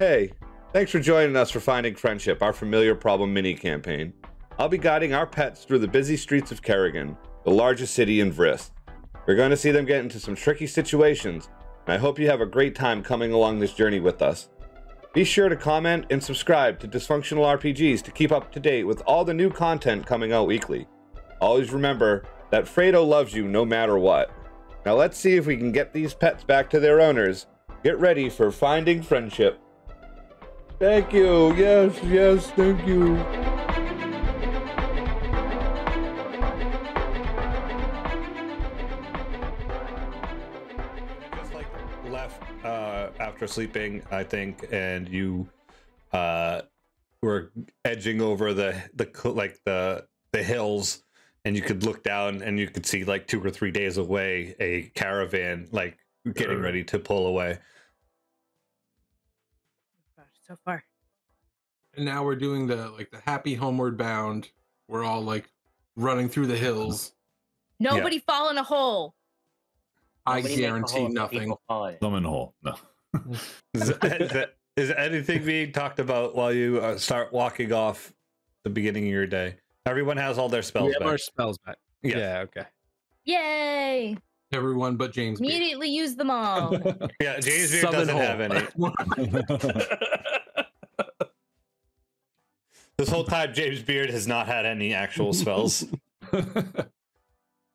Hey, thanks for joining us for Finding Friendship, our Familiar Problem mini-campaign. I'll be guiding our pets through the busy streets of Kerrigan, the largest city in Vryst. We're going to see them get into some tricky situations, and I hope you have a great time coming along this journey with us. Be sure to comment and subscribe to Dysfunctional RPGs to keep up to date with all the new content coming out weekly. Always remember that Fredo loves you no matter what. Now let's see if we can get these pets back to their owners. Get ready for Finding Friendship. Thank you. Yes, thank you. I just left after sleeping, I think, and you were edging over the hills, and you could look down and you could see 2 or 3 days away a caravan getting ready to pull away. So far. And now we're doing the the happy homeward bound. We're all running through the hills. Nobody fall in a hole. I guarantee nothing. Lemon hole. No. Is anything being talked about while you start walking off the beginning of your day? Everyone has all their spells back. We have our spells back. Yeah, okay. Yay! Everyone but James Beard. Immediately use them all. Yeah, James Beard doesn't have any. This whole time, James Beard has not had any actual spells.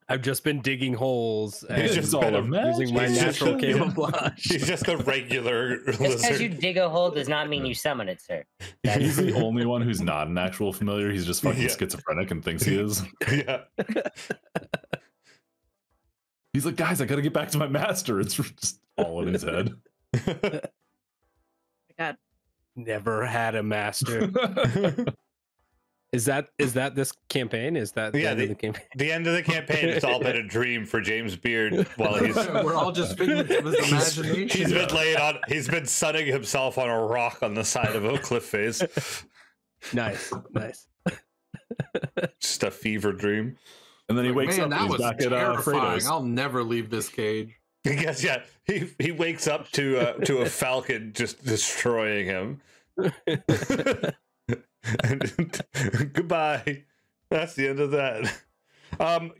I've just been digging holes. And he's just using my natural camouflage. He's just a regular lizard. Because you dig a hole does not mean you summon it, sir. He's the only one who's not an actual familiar. He's just fucking schizophrenic and thinks he is. Yeah. He's like, guys, I gotta get back to my master. It's just all in his head. I got never had a master. Is that this campaign? Is that the end of the campaign? The end of the campaign. It's all been a dream for James Beard. While he's we're all just figments of his imagination. He's been laying on. He's been sunning himself on a rock on the side of a cliff face. Nice. Just a fever dream. And then he wakes up. That was terrifying. I'll never leave this cage. I guess, yeah. He wakes up to a falcon just destroying him. Goodbye. That's the end of that.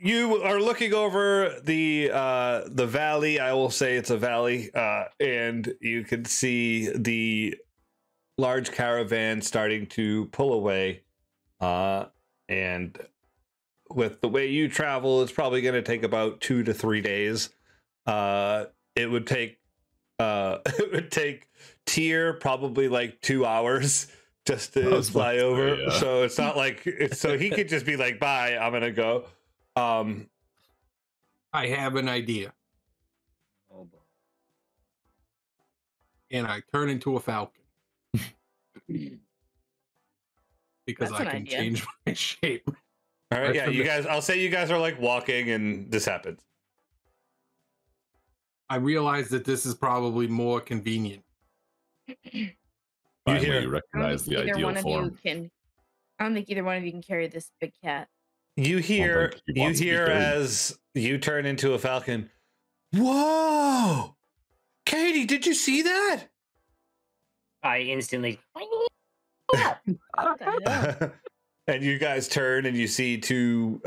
You are looking over the valley. I will say it's a valley, and you can see the large caravan starting to pull away, and. With the way you travel, it's probably going to take about 2 to 3 days. It would take Tyr probably 2 hours just to fly over. Yeah. So it's not so he could just be bye, I'm going to go. I have an idea. Oh, and I turn into a falcon. Because I can change my shape. All right, yeah, you guys, I'll say you guys are walking and this happens. I realize that this is probably more convenient. You recognize the ideal form. I don't think either one of you can carry this big cat. You hear as you turn into a falcon. Whoa! Katie, did you see that? I instantly... And you guys turn and you see 2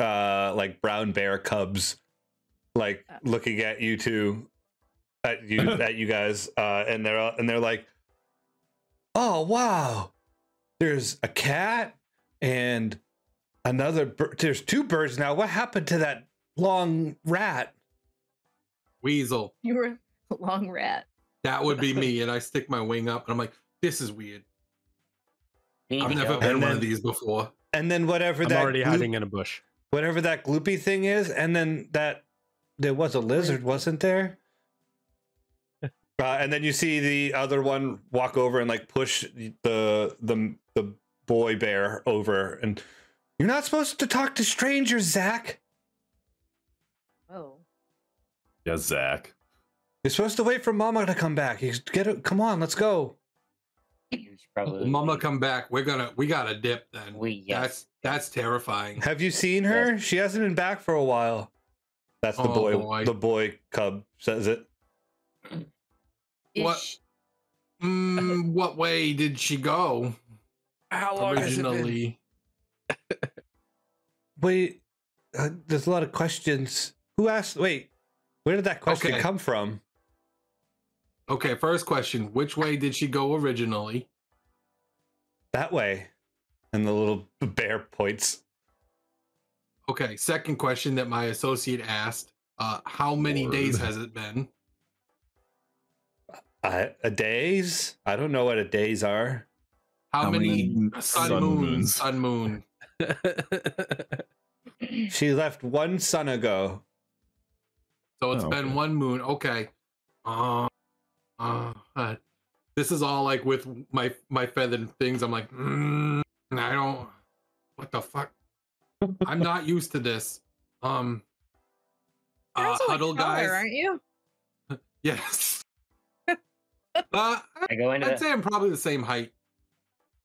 brown bear cubs looking at you two, at you guys, and they're like, oh wow, there's a cat and another bird. There's 2 birds now. What happened to that long rat? Weasel. You were a long rat. That would be me, and I stick my wing up and I'm like, this is weird. I've never been one of these before. And then I'm already hiding in a bush. Whatever that gloopy thing is, and then there was a lizard, wasn't there? And then you see the other one walk over and push the boy bear over, and you're not supposed to talk to strangers, Zach. Oh. Yeah, Zach. You're supposed to wait for Mama to come back. Come on, let's go. Mama, come back. We gotta dip then. That's terrifying. Have you seen her? Yes. She hasn't been back for a while. That's the boy cub says it. What? What way did she go? How long originally? Has it been? Wait, there's a lot of questions. Who asked? Wait, where did that question come from? Okay, first question: which way did she go originally? That way, and the little bear points. Okay, second question that my associate asked: how many days has it been? A days? I don't know what a days are. How many sun moon? She left one sun ago. So it's been one moon. Okay. This is all like with my feathered things. I'm like, I don't. What the fuck? I'm not used to this. Huddle guys, aren't you? Yes. I'd say I'm probably the same height.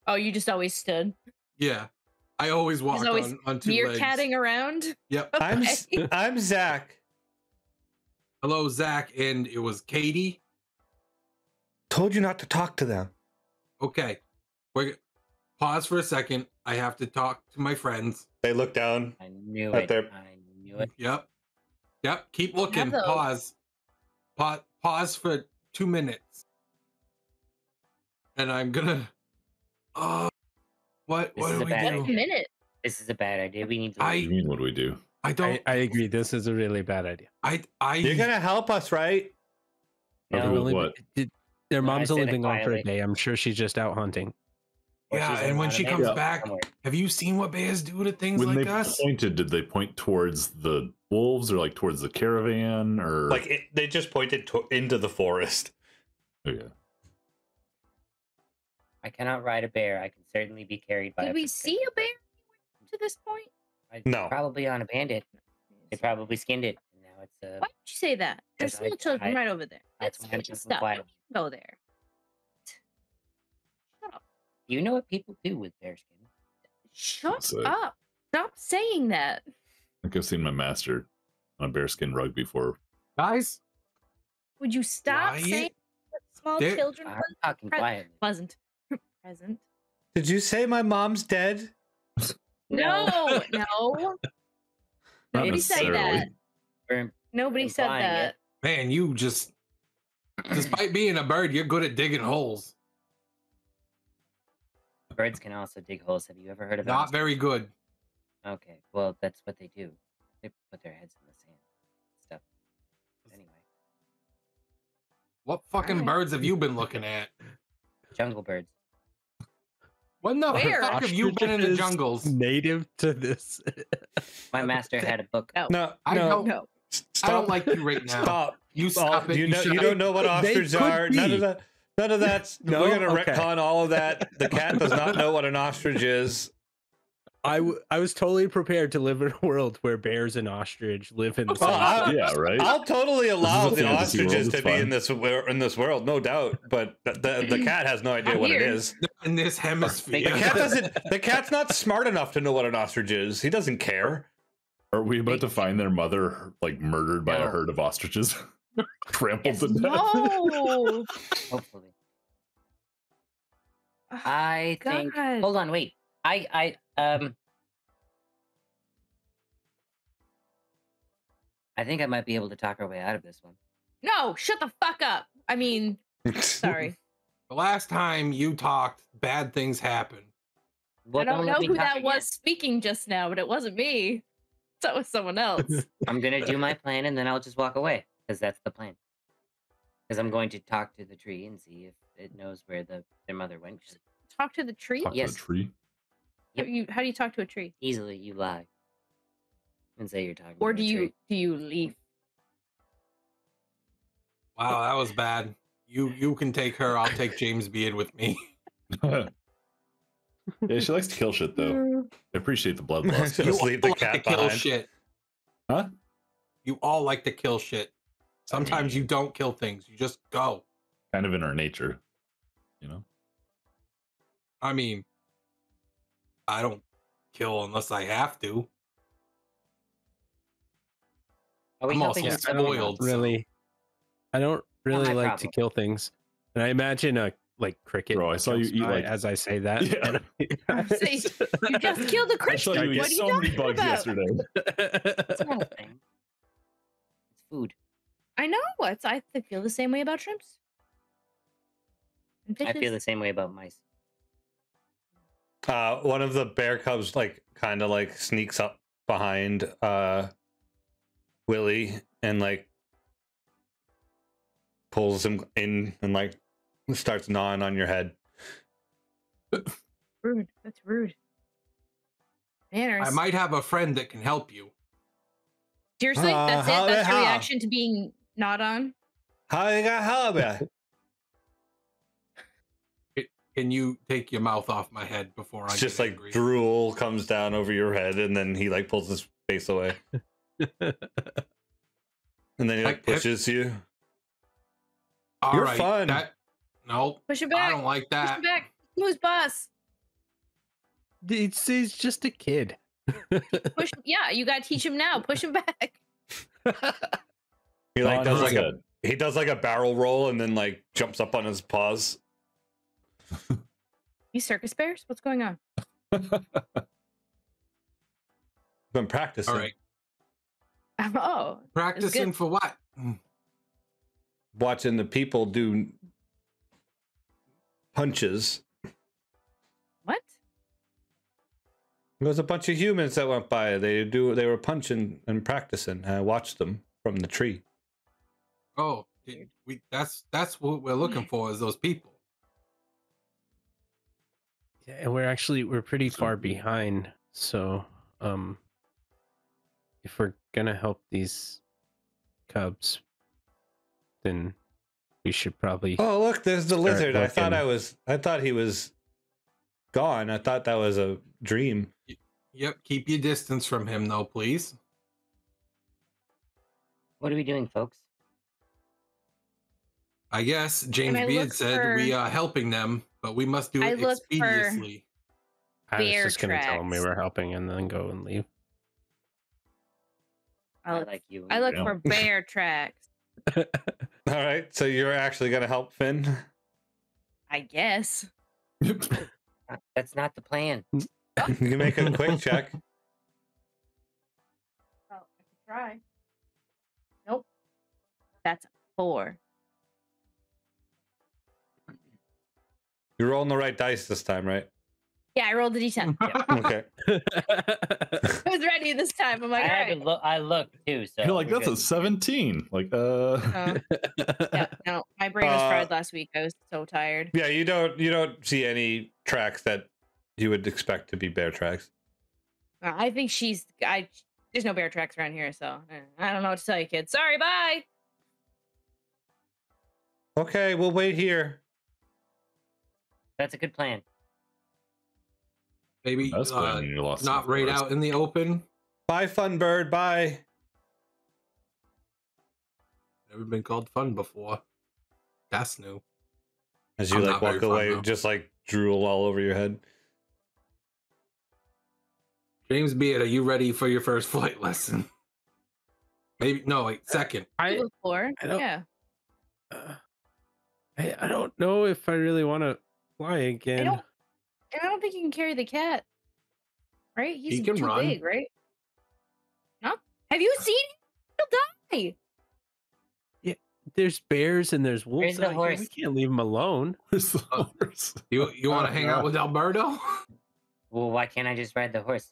Oh, you just always stood. Yeah, I always walked on two legs. You're catting around. Yep. Okay. I'm Zach. Hello, Zach, and it was Katie. Told you not to talk to them. Okay, pause for a second. I have to talk to my friends. They look down. I knew it. I knew it. Yep. Yep. Keep looking. Pause. Pause for 2 minutes. And I'm gonna. What do we do? This is a bad idea. We need to. What do you mean? What do we do? I don't. I agree. This is a really bad idea. You're gonna help us, right? No. What? Their mom's only been gone for a day. I'm sure she's just out hunting. Yeah, and when she comes back, have you seen what bears do to things like us? When they pointed, did they point towards the wolves or like towards the caravan or like they just pointed into the forest? Oh, yeah. I cannot ride a bear. I can certainly be carried by. Did we see a bear to this point? No. Probably on a bandit. They probably skinned it. And now it's a. Why did you say that? There's little children right over there. That's stuff. I go there. Shut up. You know what people do with bear skin? Shut up! Stop saying that. I think I've seen my master on a bearskin rug before. Guys, would you stop saying that small children? I'm talking quietly. Pleasant. Present. Did you say my mom's dead? No. Nobody said that. Nobody said that. Man, you just, despite being a bird, you're good at digging holes. Birds can also dig holes. Have you ever heard of that? Not very good. Okay, well, that's what they do. They put their heads in the sand. Stuff. Anyway. What fucking birds have you been looking at? Jungle birds. What the fuck have you been in the jungles? Native to this. My master had a book. No, I don't know. Stop. I don't like you right now. Stop. You stop it. You don't know what ostriches are. None of that. No, we're gonna retcon all of that. The cat does not know what an ostrich is. I was totally prepared to live in a world where bears and ostrich live in the same. Yeah, right. I'll totally allow the ostriches to be in this world, no doubt. But the cat has no idea what it is in this hemisphere. The cat doesn't. The cat's not smart enough to know what an ostrich is. He doesn't care. Are we about to find their mother like murdered by a herd of ostriches, trampled to death? No. Hopefully. I think. God. Hold on. Wait. I think I might be able to talk our way out of this one. No, shut the fuck up. I mean, sorry. The last time you talked, bad things happened. I don't know who that was speaking just now, but it wasn't me. That was someone else. I'm gonna do my plan and then I'll just walk away because that's the plan. Because I'm going to talk to the tree and see if it knows where their mother went. Talk to the tree? Yes. Yep. How do you talk to a tree? Easily, you lie and say you're talking. Or do you leave? Wow, that was bad. You can take her. I'll take James Beard with me. Yeah, she likes to kill shit though. I appreciate the blood loss. Just leave the cat behind. Huh? You all like to kill shit. Sometimes you don't kill things. You just go. Kind of in our nature, you know. I mean. I don't kill unless I have to. I'm also spoiled. I don't really like to kill things. And I imagine a like cricket. Bro, I saw you eat like as I say that. Yeah. So you just killed a cricket. I saw you eat so many bugs yesterday. It's one thing. It's food. I know. I feel the same way about shrimps. I feel the same way about mice. One of the bear cubs like kind of like sneaks up behind Willie and like pulls him in and like starts gnawing on your head. Rude. That's rude. Manners. I might have a friend that can help you. Seriously? That's it? That's your reaction to being gnawed on? How you got help? Can you take your mouth off my head before I just like angry? Drool comes down over your head and then he like pulls his face away. And then he like pushes you. All You're right, fun. That, no, push it back. I don't like that. Push it back. Who's boss? He's just a kid. Push. Yeah, you gotta teach him now. Push him back. He like does like he does like a barrel roll and then like jumps up on his paws. You circus bears? What's going on? I've been practicing. All right. Oh, practicing for what? Watching the people do punches. What? There was a bunch of humans that went by. They were punching and practicing. And I watched them from the tree. Oh, that's what we're looking for, is those people. Yeah, and we're pretty far behind. So, if we're gonna help these cubs, then we should probably. Oh, look, there's the lizard. Looking. I thought he was gone. I thought that was a dream. Yep. Keep your distance from him, though, please. What are we doing, folks? I guess James Beard said we are helping them, but we must do it expeditiously. I was just going to tell him we were helping and then go and leave. I like you. I look for bear tracks. All right, so you're actually going to help Finn? I guess. That's not the plan. You can make a quick check. Oh, I can try. Nope. That's 4. You're rolling the right dice this time, right? Yeah, I rolled the D10. Yeah. Okay. I was ready this time. I'm like, I looked too. So you're like, that's good. A 17. Like, yeah, no, my brain was fried last week. I was so tired. Yeah, you don't see any tracks that you would expect to be bear tracks. I think there's no bear tracks around here, so I don't know what to tell you, kids. Sorry, bye. Okay, we'll wait here. That's a good plan. Maybe not right out in the open. Bye, fun bird. Bye. Never been called fun before. That's new. As you like walk away, just like drool all over your head. James Beard, are you ready for your first flight lesson? Maybe no, like second. I don't know if I really want to fly again. I don't think you can carry the cat, right? He can run. Big, right? No? Have you seen him? He'll die. Yeah, there's bears and there's wolves. The horse. We can't leave him alone. You want to hang out with Alberto? Well, why can't I just ride the horse?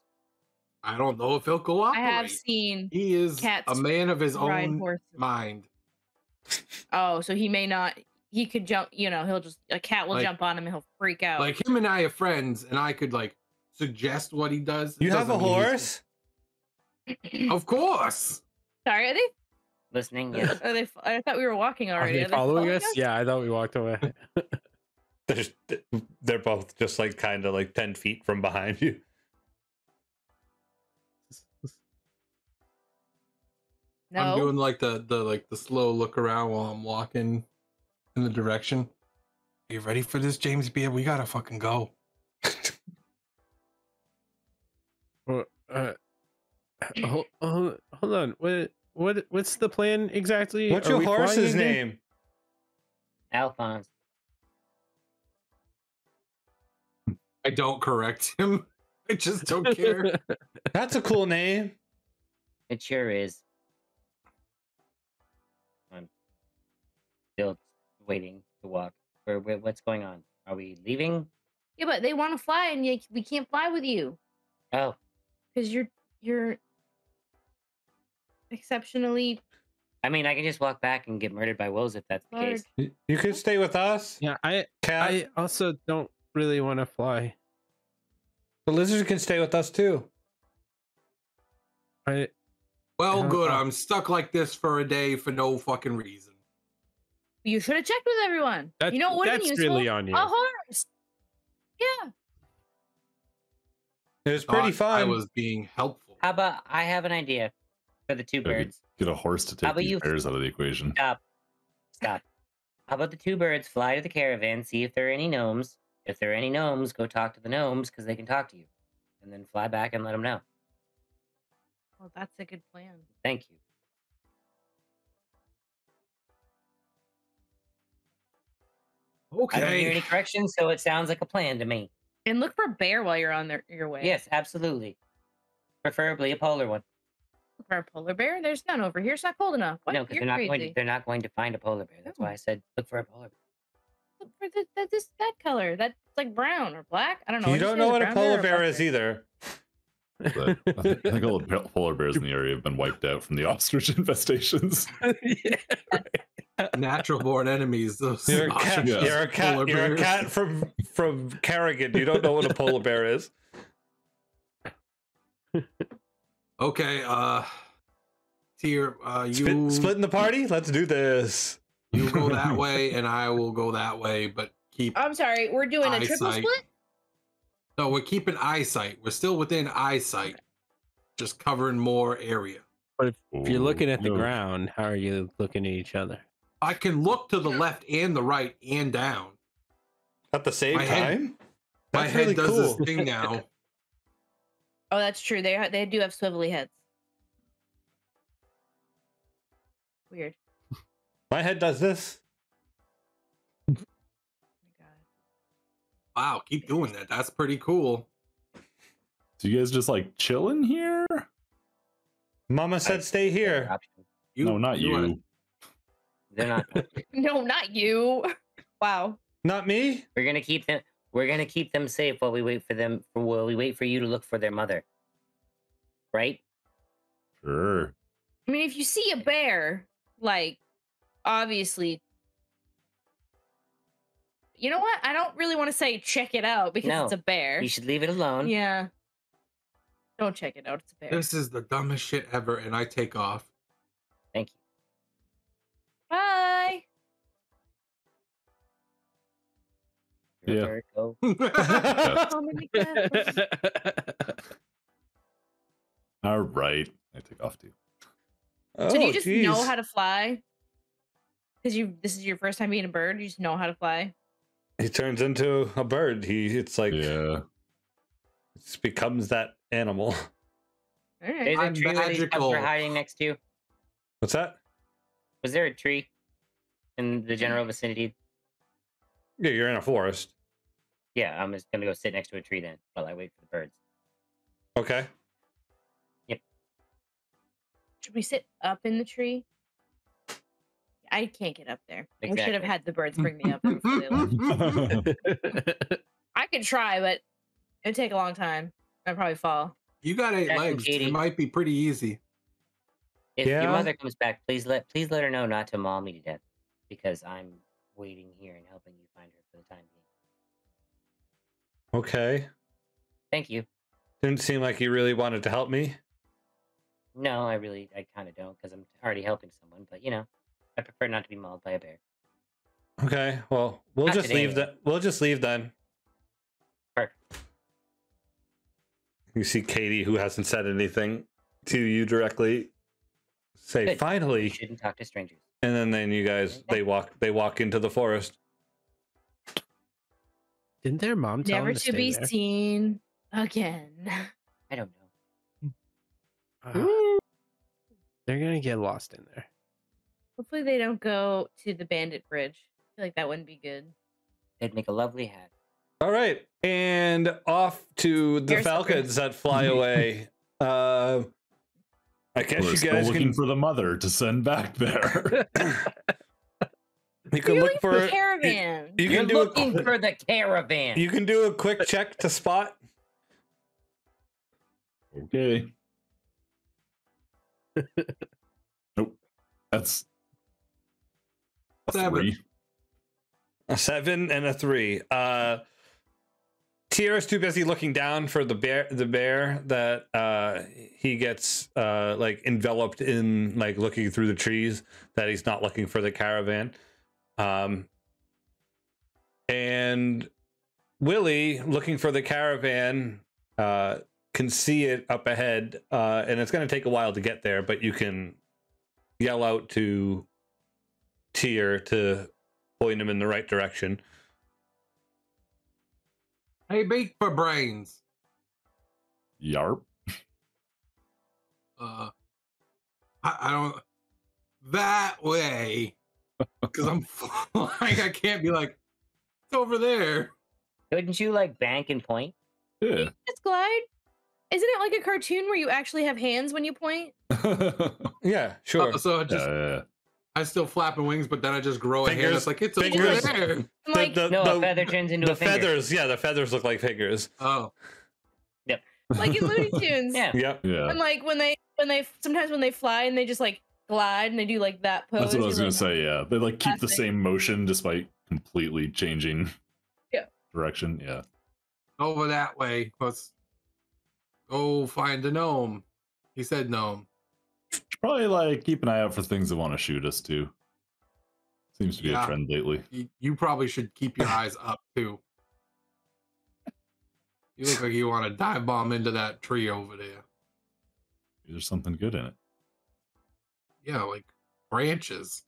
I don't know if he'll cooperate. I have seen he is a man of his own mind. Oh, so he may not. He could jump, you know, a cat will jump on him and he'll freak out. Like, him and I are friends, and I could, like, suggest what he does. You have a horse? Of course! Sorry, are they? Listening, yes. Are they, I thought we were walking already. Are they following us? Yeah, I thought we walked away. They're both just, like, kind of, like, 10 feet from behind you. No. I'm doing, like, the slow look around while I'm walking. In the direction. Are you ready for this, James Beard? We gotta fucking go. Hold on. What's the plan exactly? What's your horse's name? Alphonse. I don't correct him. I just don't care. That's a cool name. It sure is. I'm still waiting to walk. What's going on? Are we leaving? Yeah, but they want to fly, and we can't fly with you. Oh, because you're exceptionally. I mean, I can just walk back and get murdered by wolves if that's the case. You could stay with us. Yeah, I also don't really want to fly. The lizards can stay with us too. Well, good. I'm stuck like this for a day for no fucking reason. You should have checked with everyone. That's, you know what? That's really on you. Yeah. It was pretty fun. I was being helpful. How about I have an idea for the two birds? Get a horse to take the bears out of the equation. Stop. How about the two birds fly to the caravan, see if there are any gnomes. If there are any gnomes, go talk to the gnomes because they can talk to you. And then fly back and let them know. Well, that's a good plan. Thank you. Okay. I don't hear any corrections, so it sounds like a plan to me. And look for bear while you're on your way. Yes, absolutely. Preferably a polar one. Look for a polar bear? There's none over here. It's not cold enough. What? No, because they're not going to find a polar bear. That's why I said look for a polar bear. Look for that color. That's like brown or black. I don't know. You don't know what a polar bear is either. I think all the polar bears in the area have been wiped out from the ostrich infestations. Yeah, right. Natural born enemies. Those you're a cat from Kerrigan. You don't know what a polar bear is. Okay, Tyr, you splitting the party? Let's do this. You go that way, and I will go that way. But keep. I'm sorry, we're doing a triple split. No, we're keeping eyesight. We're still within eyesight, just covering more area. But if you're looking at the ground, how are you looking at each other? I can look to the left and the right and down at the same time. My head does this thing now. Oh, that's true. They do have swivelly heads. Weird. My head does this. Oh my God. Wow, keep doing that. That's pretty cool. So you guys just like chilling here? Mama said stay here. No, not you. They're not. No, not you. Wow. Not me. We're gonna keep them. We're gonna keep them safe while we wait for them. While we wait for you to look for their mother. Right. Sure. I mean, if you see a bear, like, obviously. You know what? I don't really want to say check it out because it's a bear. You should leave it alone. Yeah. Don't check it out. It's a bear. This is the dumbest shit ever, and I take off. Thank you. Bye. Yeah. Oh my God. All right. I take off too. So do you just know how to fly? Because this is your first time being a bird, you just know how to fly. He turns into a bird. It's like it just becomes that animal. All right. I'm magical. For hiding next to you. What's that? Was there a tree in the general vicinity? Yeah, you're in a forest. Yeah, I'm just going to go sit next to a tree then while I wait for the birds. Okay. Yep. Should we sit up in the tree? I can't get up there. Exactly. We should have had the birds bring me up. I could try, but it would take a long time. I'd probably fall. You got 8 legs. It might be pretty easy. If your mother comes back, please let her know not to maul me to death, because I'm waiting here and helping you find her for the time being. Okay. Thank you. Didn't seem like you really wanted to help me. No, I kind of don't, because I'm already helping someone. But you know, I prefer not to be mauled by a bear. Okay. Well, we'll just leave then. We'll just leave then. Perfect. You see Katie, who hasn't said anything to you directly. Say Good. Finally you shouldn't talk to strangers. And then you guys they walk into the forest. Didn't their mom tell never to be there? Seen again? I don't know. They're gonna get lost in there. Hopefully they don't go to the bandit bridge. I feel like that wouldn't be good. They'd make a lovely hat. All right, and off to the falcons that fly away. I guess you guys looking for the mother to send back there. You can look for the caravan. You can do looking for the caravan. You can do a quick check to spot. Okay. Nope. That's a 7. A 7 and a 3. Tierra's too busy looking down for the bear that he gets like enveloped in like looking through the trees that he's not looking for the caravan. And Willie, looking for the caravan, can see it up ahead, and it's going to take a while to get there, but you can yell out to Tyr to point him in the right direction. Hey, beak for brains. Yarp. I don't... That way. Because I'm flying, I can't be like, it's over there. Couldn't you, like, bank and point? Yeah. Just glide? Isn't it like a cartoon where you actually have hands when you point? Yeah, sure. So just, yeah. I still flap in wings, but then I just grow a hand. It's like, it's over there. I'm like, no, a feather turns into a finger. The feathers, yeah, the feathers look like fingers. Oh. Yep. Like in Looney Tunes. Yeah. Yep. Yeah. And like sometimes when they fly and they just like glide and they do like that pose. That's what I was gonna say, yeah. They like keep the same motion despite completely changing direction. Yeah. Over that way. Let's go find a gnome. He said gnome. Probably like keep an eye out for things that want to shoot us too. Seems to be a trend lately. You probably should keep your eyes up too. You look like you want to dive bomb into that tree over there. There's something good in it. Yeah, like branches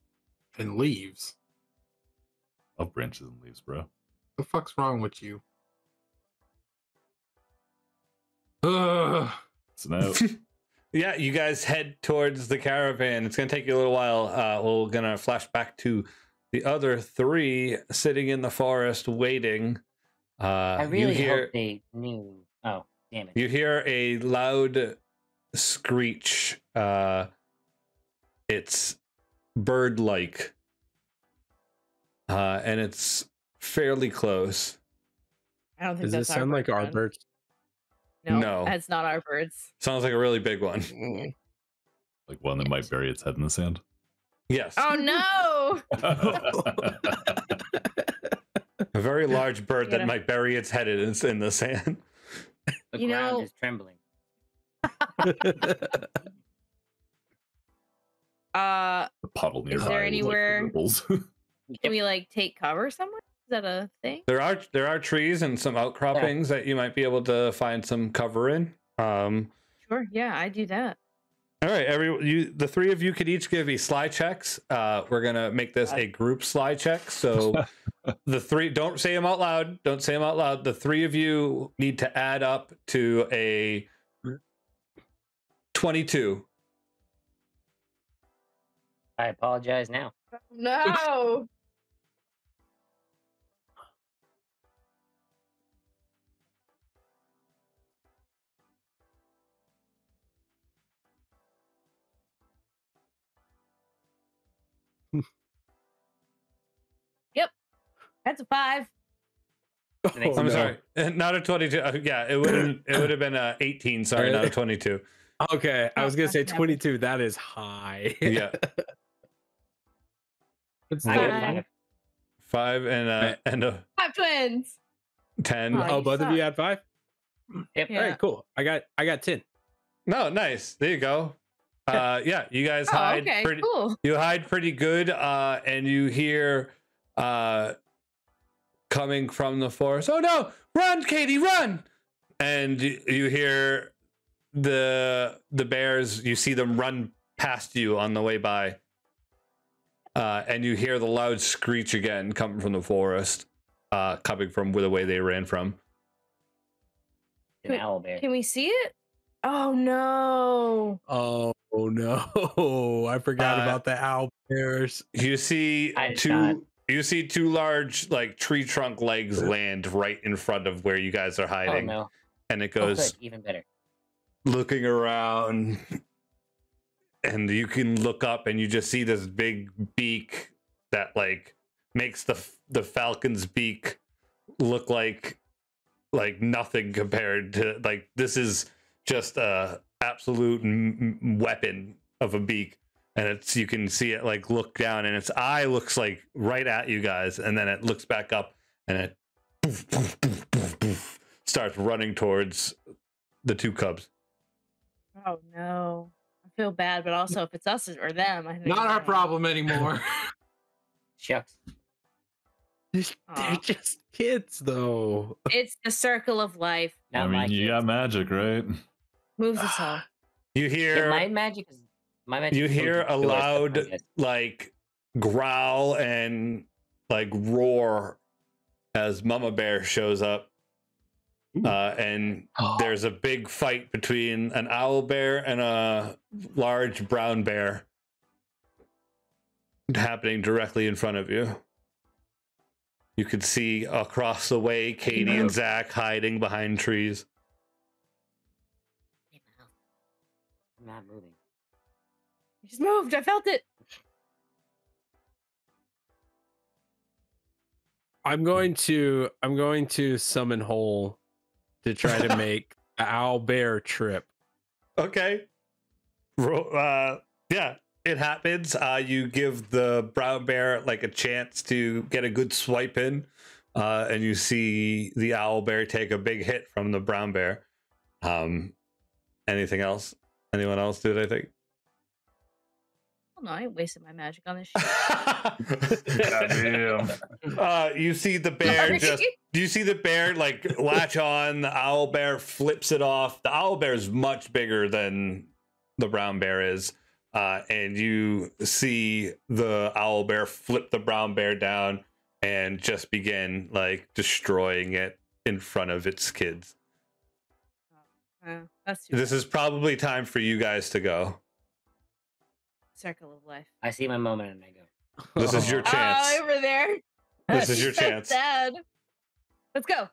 and leaves. Love branches and leaves, bro. What the fuck's wrong with you? It's an out. Yeah, you guys head towards the caravan. It's going to take you a little while. We're going to flash back to the other three sitting in the forest waiting. I really hope they knew. Oh, damn it. You hear a loud screech. It's bird-like. And it's fairly close. I don't think that's our bird. Does it sound like our bird? No, that's not our birds. Sounds like a really big one. Like one that might bury its head in the sand? Yes. Oh, no! A very large bird that might bury its head in the sand. The ground is trembling. The puddle nearby. Is there anywhere... Like can we, like, take cover somewhere? Is that a thing? There are trees and some outcroppings that you might be able to find some cover in. Sure, yeah, I do that. All right, the three of you could each give me slide checks. We're gonna make this a group slide check. So the three, don't say them out loud. Don't say them out loud. The three of you need to add up to a 22. I apologize now. No. Yep, that's a 5. Oh, I'm sorry, not a 22. Yeah, it would have been a 18. Sorry, not a 22. Okay, I was gonna say 22. That is high. Yeah, it's 5 and 5 twins. 10. Oh, both of you had 5. Yep. Yeah. All right, cool. I got 10. No, nice. There you go. Yeah, you guys hide pretty cool. You hide pretty good, and you hear coming from the forest, oh no, run Katie, run, and you hear the bears, you see them run past you on the way by, and you hear the loud screech again coming from the forest, coming from the way they ran from. An owl bear. Can we see it? Oh no! Oh no! I forgot about the owl bears. You see two You see two large, like, tree trunk legs land right in front of where you guys are hiding. Oh, no. And it goes, even better, looking around, and you can look up and you just see this big beak that, like, makes the falcon's beak look like nothing compared to, like, this is just a absolute weapon of a beak. And it's, you can see it, like, look down, and its eye looks, like, right at you guys, and then it looks back up, and it poof, poof, poof, poof, poof, starts running towards the two cubs. Oh no, I feel bad, but also if it's us or them, I think not our problem anymore. Shucks. They're just kids, though. It's the circle of life. I mean, you got magic, right? Moves us all. You hear my magic is. You hear a loud, like, growl and, like, roar as Mama Bear shows up. And there's a big fight between an owl bear and a large brown bear happening directly in front of you. You could see across the way Katie and Zach hiding behind trees. I'm not moving. I just moved. I felt it. I'm going to summon Hole to try to make an owl bear trip. Okay. Yeah, it happens. You give the brown bear, like, a chance to get a good swipe in, and you see the owl bear take a big hit from the brown bear. Anything else? Anyone else do it? I think. No, I ain't wasting my magic on this shit. Goddamn. You see the bear just... You see the bear, like, latch on. The owl bear flips it off. The owl bear is much bigger than the brown bear is. And you see the owl bear flip the brown bear down and just begin, like, destroying it in front of its kids. That's too bad. This is probably time for you guys to go. Circle of life. I see my moment and I go. This is your chance. Oh, over there. This is your chance. Sad. Let's go.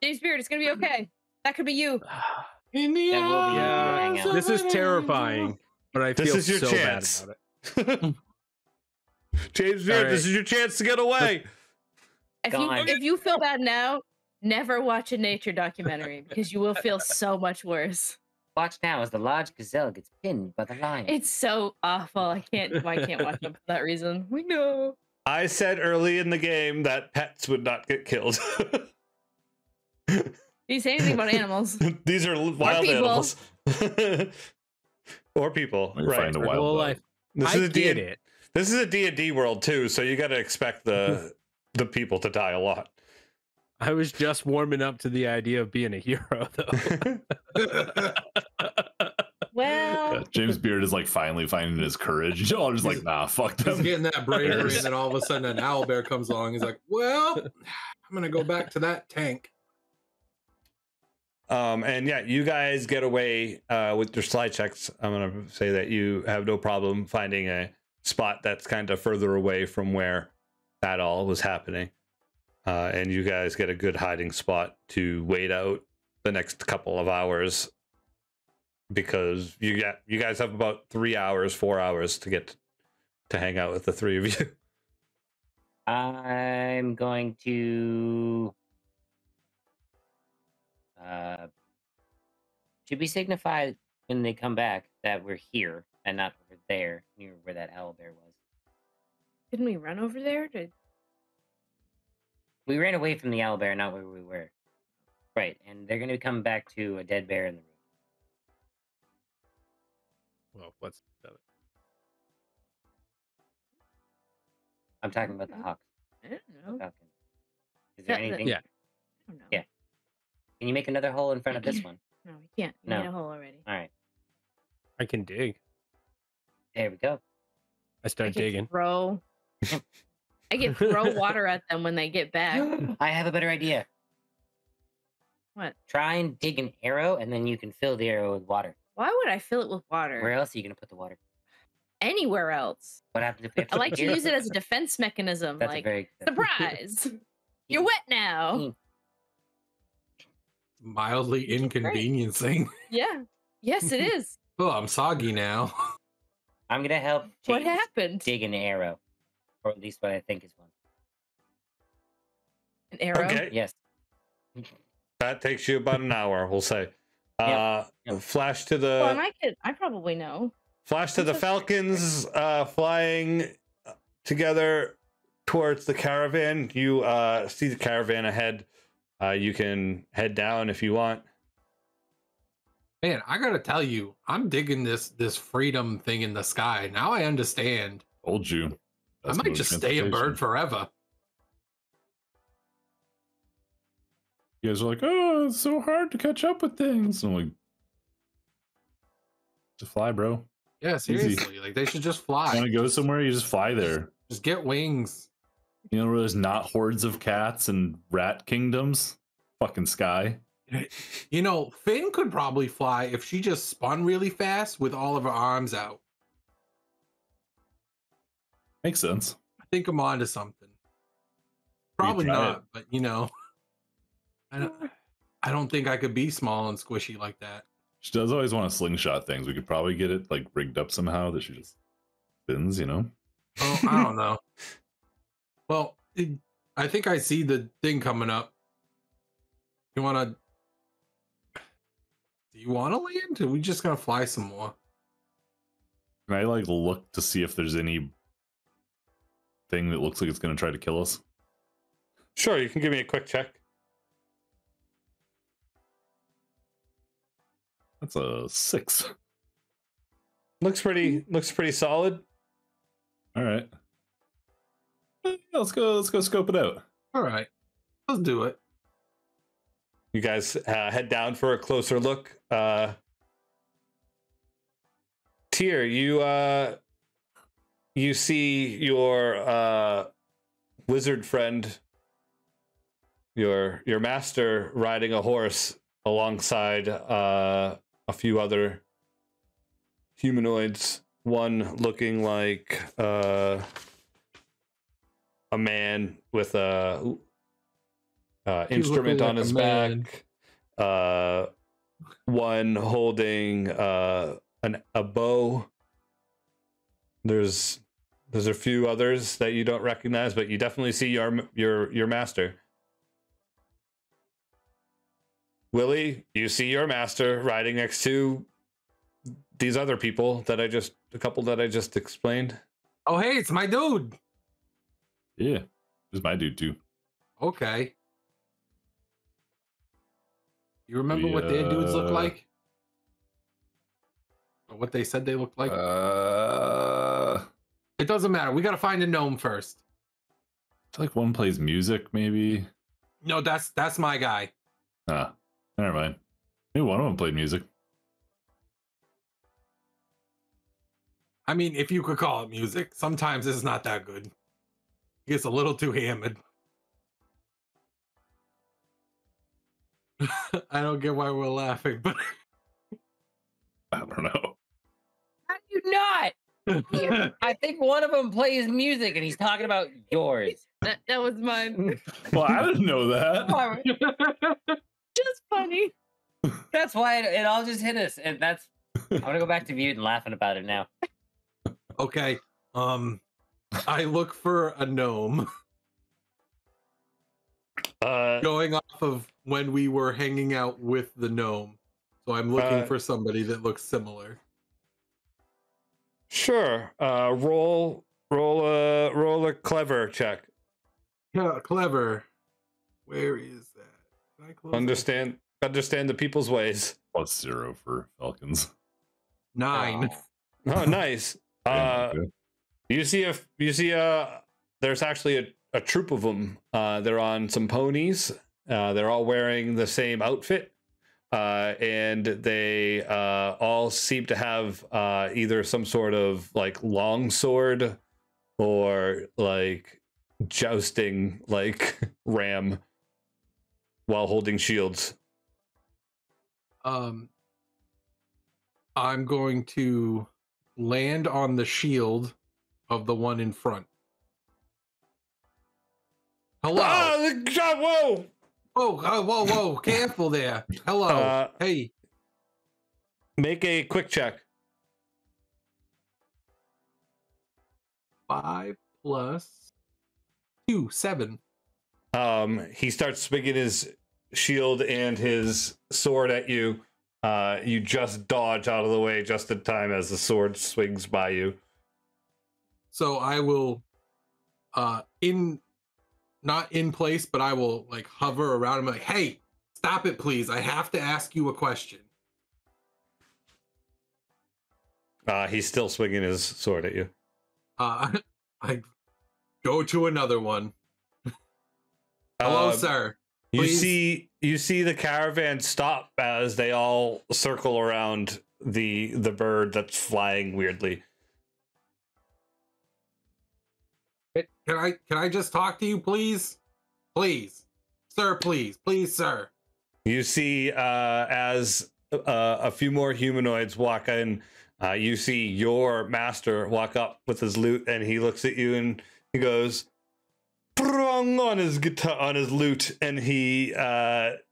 James Beard, it's gonna be okay. That could be you. In the eyes, this is terrifying, but I feel so bad about it. James Beard, this is your chance to get away. If you feel bad now, never watch a nature documentary because you will feel so much worse. Watch now as the large gazelle gets pinned by the lion. It's so awful. I can't watch it for that reason. We know. I said early in the game that pets would not get killed. Did you say anything about animals? These are wild animals. Or people. Right. Find a wild life. This is a D&D world too, so you got to expect the people to die a lot. I was just warming up to the idea of being a hero, though. Well, yeah, James Beard is, like, finally finding his courage. Y'all are just like, nah, fuck them. He's getting that bravery, and then all of a sudden an owl bear comes along. He's like, well, I'm going to go back to that tank. And yeah, you guys get away with your slide checks. I'm going to say that you have no problem finding a spot that's kind of further away from where that all was happening. And you guys get a good hiding spot to wait out the next couple of hours, because you guys have about 3 hours, 4 hours to get to hang out with the three of you. I'm going to should we signify when they come back that we're here and not over there near where that owl bear was? Didn't we run over there? We ran away from the owlbear, not where we were. Right, and they're going to come back to a dead bear in the room. Well, what's the other? I'm talking about the hawk. I don't know. Is there anything? Yeah. I don't know. Yeah. Can you make another hole in front of this one? No, we can't. We made a hole already. All right. I can dig. There we go. I start digging. Bro. I can throw water at them when they get back. I have a better idea. What? Try and dig an arrow, and then you can fill the arrow with water. Why would I fill it with water? Where else are you going to put the water? anywhere else. What happens if we have to I like to use it as a defense mechanism. That's like, very... surprise! You're wet now! Mildly inconveniencing. Yeah. Yes, it is. Oh, I'm soggy now. I'm going to help James what happened? Dig an arrow. Or at least what I think is one. An arrow? Okay. Yes. That takes you about an hour, we'll say. Yep. Flash to the... Well, I probably know. Flash to the Falcons flying together towards the caravan. You see the caravan ahead. You can head down if you want. Man, I gotta tell you, I'm digging this freedom thing in the sky. Now I understand. Told you. That's I might just stay a bird forever. You guys are like, oh, it's so hard to catch up with things. I'm like, just fly, bro. Yeah, seriously. Easy. Like, they should just fly. You want to go somewhere? You just fly there. Just get wings. You know where there's not hordes of cats and rat kingdoms? Fucking sky. You know, Finn could probably fly if she just spun really fast with all of her arms out. Makes sense. I think I'm onto something. Probably not, but you know. I don't think I could be small and squishy like that. She does always want to slingshot things. We could probably get it like rigged up somehow that she just spins, you know? Oh, I don't know. Well, I think I see the thing coming up. You want to... Do you want to land? Or are we just going to fly some more? Can I like look to see if there's any thing that looks like it's going to try to kill us? Sure, you can give me a quick check. That's a 6. Looks pretty solid. All right. Let's go scope it out. All right. Let's do it. You guys head down for a closer look. Tyr, you see your wizard friend, your master riding a horse alongside a few other humanoids, one looking like a man with a instrument on his back, one holding a bow. There's a few others that you don't recognize, but you definitely see your master. Willie, you see your master riding next to these other people that a couple that I just explained. Oh, hey, it's my dude. Yeah, it's my dude too. Okay. You remember what their dudes look like? Or what they said they looked like? It doesn't matter. We gotta find a gnome first. It's like one plays music, maybe. No, that's my guy. Ah. Never mind. I knew one of them played music. I mean, if you could call it music, sometimes it's not that good. It gets a little too hammered. I don't get why we're laughing, but I don't know. How do you not? I think one of them plays music, and he's talking about yours. That was mine. Well, I didn't know that. Just funny. That's why it all just hit us, and that's. I'm gonna go back to mute and laughing about it now. Okay. I look for a gnome. Going off of when we were hanging out with the gnome, so I'm looking for somebody that looks similar. Sure. Roll a clever check. Yeah, clever. Where is that? Understand the people's ways. +0 for Falcons. 9. Oh, nice. There's actually a troop of them. They're on some ponies. They're all wearing the same outfit, and they all seem to have either some sort of like longsword or like jousting like ram. While holding shields. I'm going to land on the shield of the one in front. Hello. Whoa. Whoa. Careful there. Hello. Hey. Make a quick check. 5 + 2, 7. He starts swinging his shield and his sword at you. You just dodge out of the way just in time as the sword swings by you. So I will, not in place, but I will like hover around him like, hey, stop it, please. I have to ask you a question. He's still swinging his sword at you. I go to another one. Hello, sir. Please? You see the caravan stop as they all circle around the bird that's flying weirdly. Can I just talk to you, please? Please, sir, please, please, sir. You see as a few more humanoids walk in, you see your master walk up with his lute, and he looks at you and he goes, prong on his guitar, on his lute, and he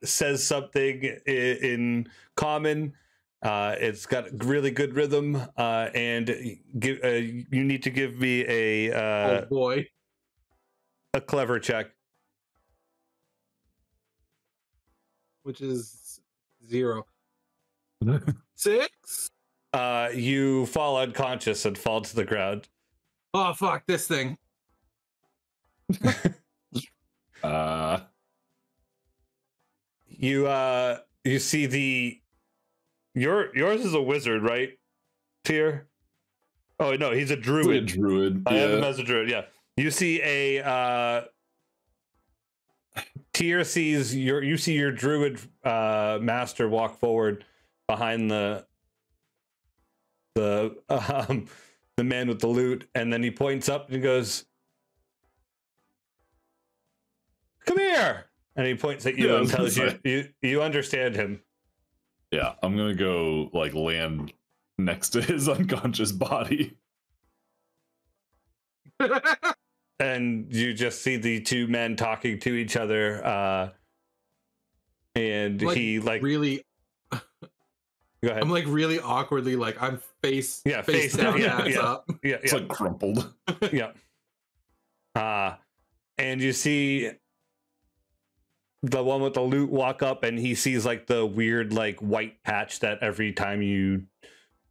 says something in common. It's got really good rhythm, and you need to give me a clever check, which is 0 6. You fall unconscious and fall to the ground. Oh fuck this thing. You see the yours is a wizard, right? Tyr? Oh no, he's a druid. He's a druid. Yeah. I have him as a druid. Yeah. You see a Tyr sees your druid master walk forward behind the man with the lute, and then he points up and goes, come here, and he points at you and tells you understand him. Yeah, I'm gonna go like land next to his unconscious body. And you just see the two men talking to each other, and like, he like really go ahead. I'm like really awkwardly, like I'm face down, ass up. Yeah, it's like crumpled. Yeah. And you see the one with the loot walk up, and he sees like the weird like white patch that every time you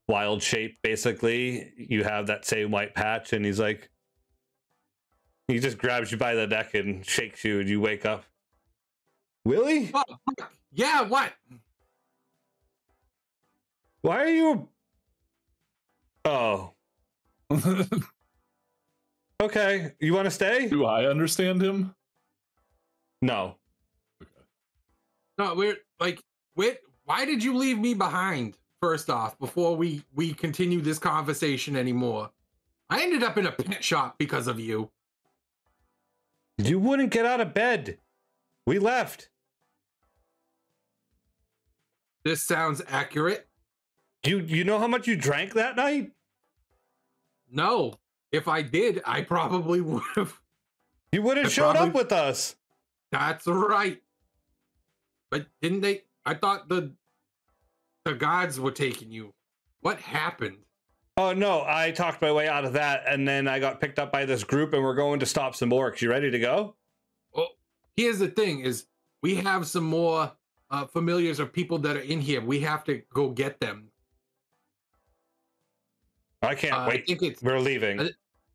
wild shape, basically, you have that same white patch, and he's like, he just grabs you by the neck and shakes you, and you wake up. Willie? Oh, yeah, what? Why are you? Oh. Okay. You want to stay? Do I understand him? No. Okay. No, why did you leave me behind? First off, before we continue this conversation anymore, I ended up in a pet shop because of you. You wouldn't get out of bed. We left. This sounds accurate. You know how much you drank that night? No. If I did, I probably would have. You would have showed up with us. That's right. But didn't they? I thought the gods were taking you. What happened? Oh, no. I talked my way out of that, and then I got picked up by this group, and we're going to stop some orcs. You ready to go? Well, here's the thing is we have some more familiars or people that are in here. We have to go get them. I can't wait. I think we're leaving.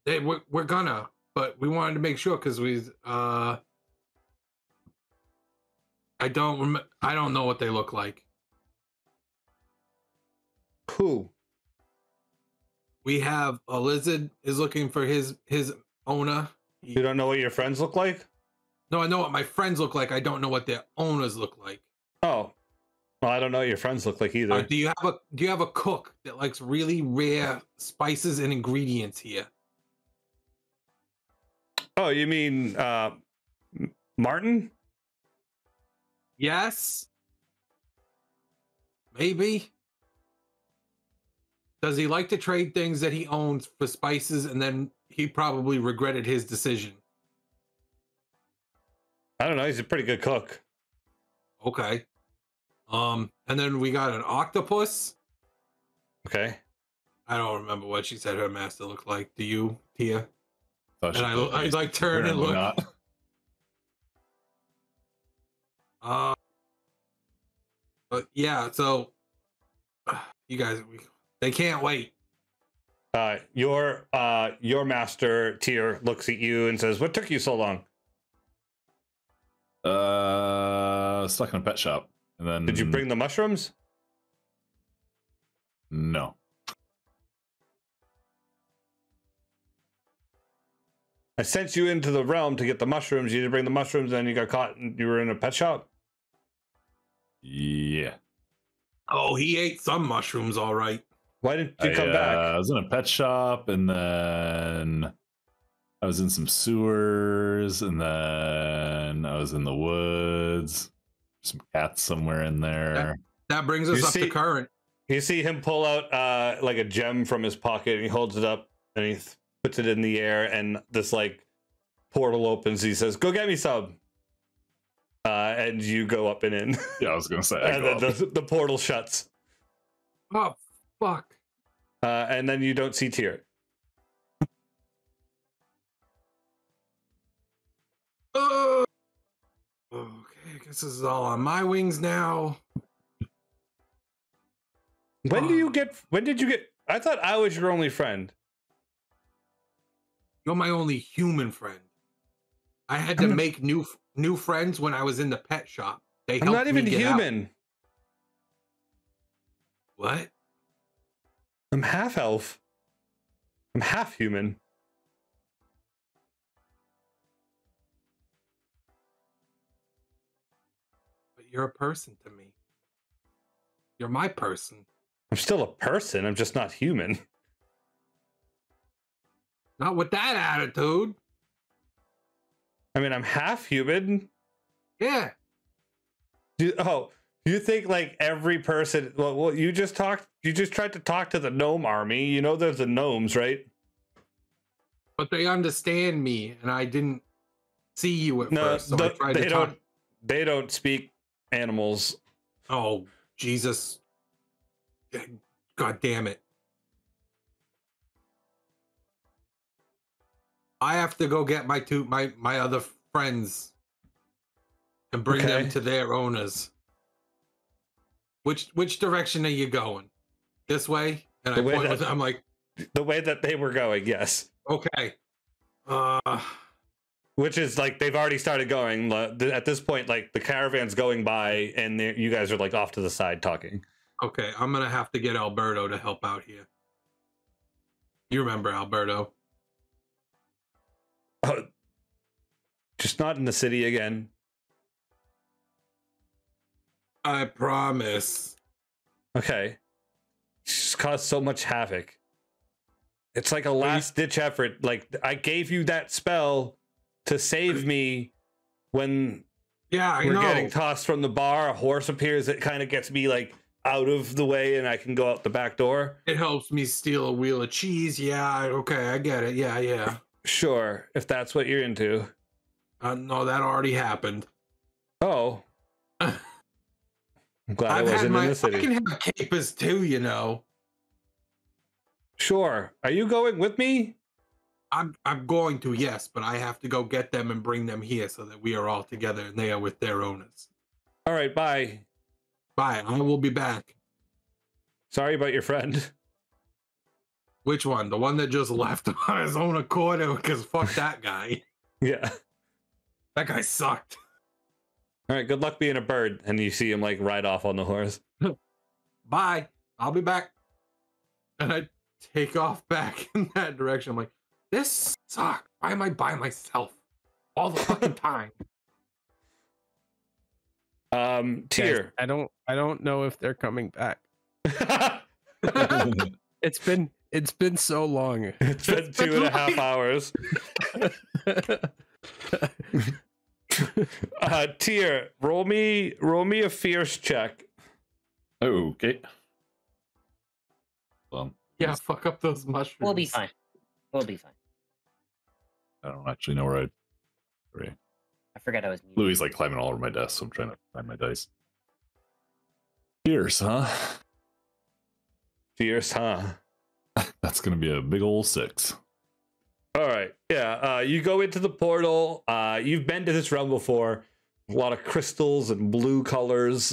We're gonna, but we wanted to make sure because I don't know what they look like. Who? We have a lizard is looking for his owner. You don't know what your friends look like? No, I know what my friends look like. I don't know what their owners look like. Oh. Well, I don't know what your friends look like either. Do you have a cook that likes really rare spices and ingredients here? Oh, you mean Martin? Yes. Maybe. Does he like to trade things that he owns for spices, and then he probably regretted his decision? I don't know. He's a pretty good cook. Okay. And then we got an octopus. Okay. I don't remember what she said her master looked like. Do you, Tia? And I like turn and look. But yeah, so you guys, they can't wait. Your master Tyr looks at you and says, "What took you so long?" Stuck in a pet shop, and then. Did you bring the mushrooms? No. I sent you into the realm to get the mushrooms. You didn't bring the mushrooms, and you got caught, and you were in a pet shop. Yeah. Oh, he ate some mushrooms, all right. Why didn't you come back? I was in a pet shop, and then I was in some sewers, and then I was in the woods. Some cats somewhere in there. That brings us up to current. You see him pull out like a gem from his pocket, and he holds it up, and he puts it in the air, and this like portal opens. He says, "Go get me some." And you go up and in. Yeah, I was gonna say. And then the portal shuts. Oh fuck! And then you don't see Tyr. Oh. Okay, I guess this is all on my wings now. When do you get? When did you get? I thought I was your only friend. You're my only human friend. I had to make new friends when I was in the pet shop. They helped me. I'm not even human. Out. What? I'm half elf. I'm half human. But you're a person to me. You're my person. I'm still a person. I'm just not human. Not with that attitude. I mean, I'm half human. Yeah. You think like every person? Well, you just talked. You just tried to talk to the gnome army. You know, there's the gnomes, right? But they understand me, and I didn't see you at first. So they don't speak animals. Oh Jesus! God damn it! I have to go get my my other friends and bring them to their owners. Which direction are you going? This way? And I'm like the way that they were going, yes. Okay. Which is like they've already started going at this point, like the caravan's going by and you guys are like off to the side talking. Okay, I'm going to have to get Alberto to help out here. You remember Alberto? Just not in the city again. I promise. Okay. It's caused so much havoc. It's like a last-ditch effort. Like, I gave you that spell to save me when we're getting tossed from the bar. A horse appears. It kind of gets me, like, out of the way, and I can go out the back door. It helps me steal a wheel of cheese. Yeah, okay, I get it. Yeah, yeah. Sure, if that's what you're into. No, that already happened. Oh. I'm glad I wasn't in the city. I can have capers too, you know. Sure. Are you going with me? I'm going to, yes, but I have to go get them and bring them here so that we are all together and they are with their owners. All right, bye. Bye. I will be back. Sorry about your friend. Which one? The one that just left on his own accord because fuck that guy. Yeah. That guy sucked. All right, good luck being a bird. And you see him like ride off on the horse. Bye. I'll be back. And I take off back in that direction. I'm like, this sucks. Why am I by myself all the fucking time? Tyr. I don't know if they're coming back. It's been so long. It's been 2.5 hours. Tyr, roll me a fierce check. Okay. Well, Yeah, fuck up those mushrooms. We'll be fine. We'll be fine. I don't actually know where I... Sorry. I forgot I was muted. Louis like climbing all over my desk, so I'm trying to find my dice. Fierce, huh? Fierce, huh? That's going to be a big old 6. All right. Yeah, you go into the portal. You've been to this realm before. A lot of crystals and blue colors.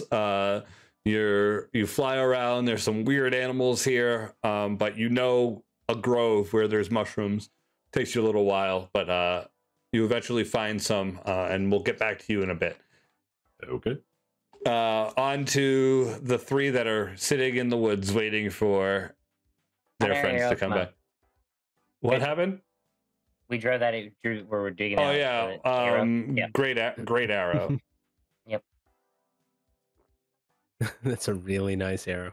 You fly around. There's some weird animals here, but you know a grove where there's mushrooms. Takes you a little while, but you eventually find some, and we'll get back to you in a bit. Okay. On to the three that are sitting in the woods waiting for their friends to come back. What happened? We drew that where we're digging out. Oh, yeah. Great arrow. Yep. That's a really nice arrow.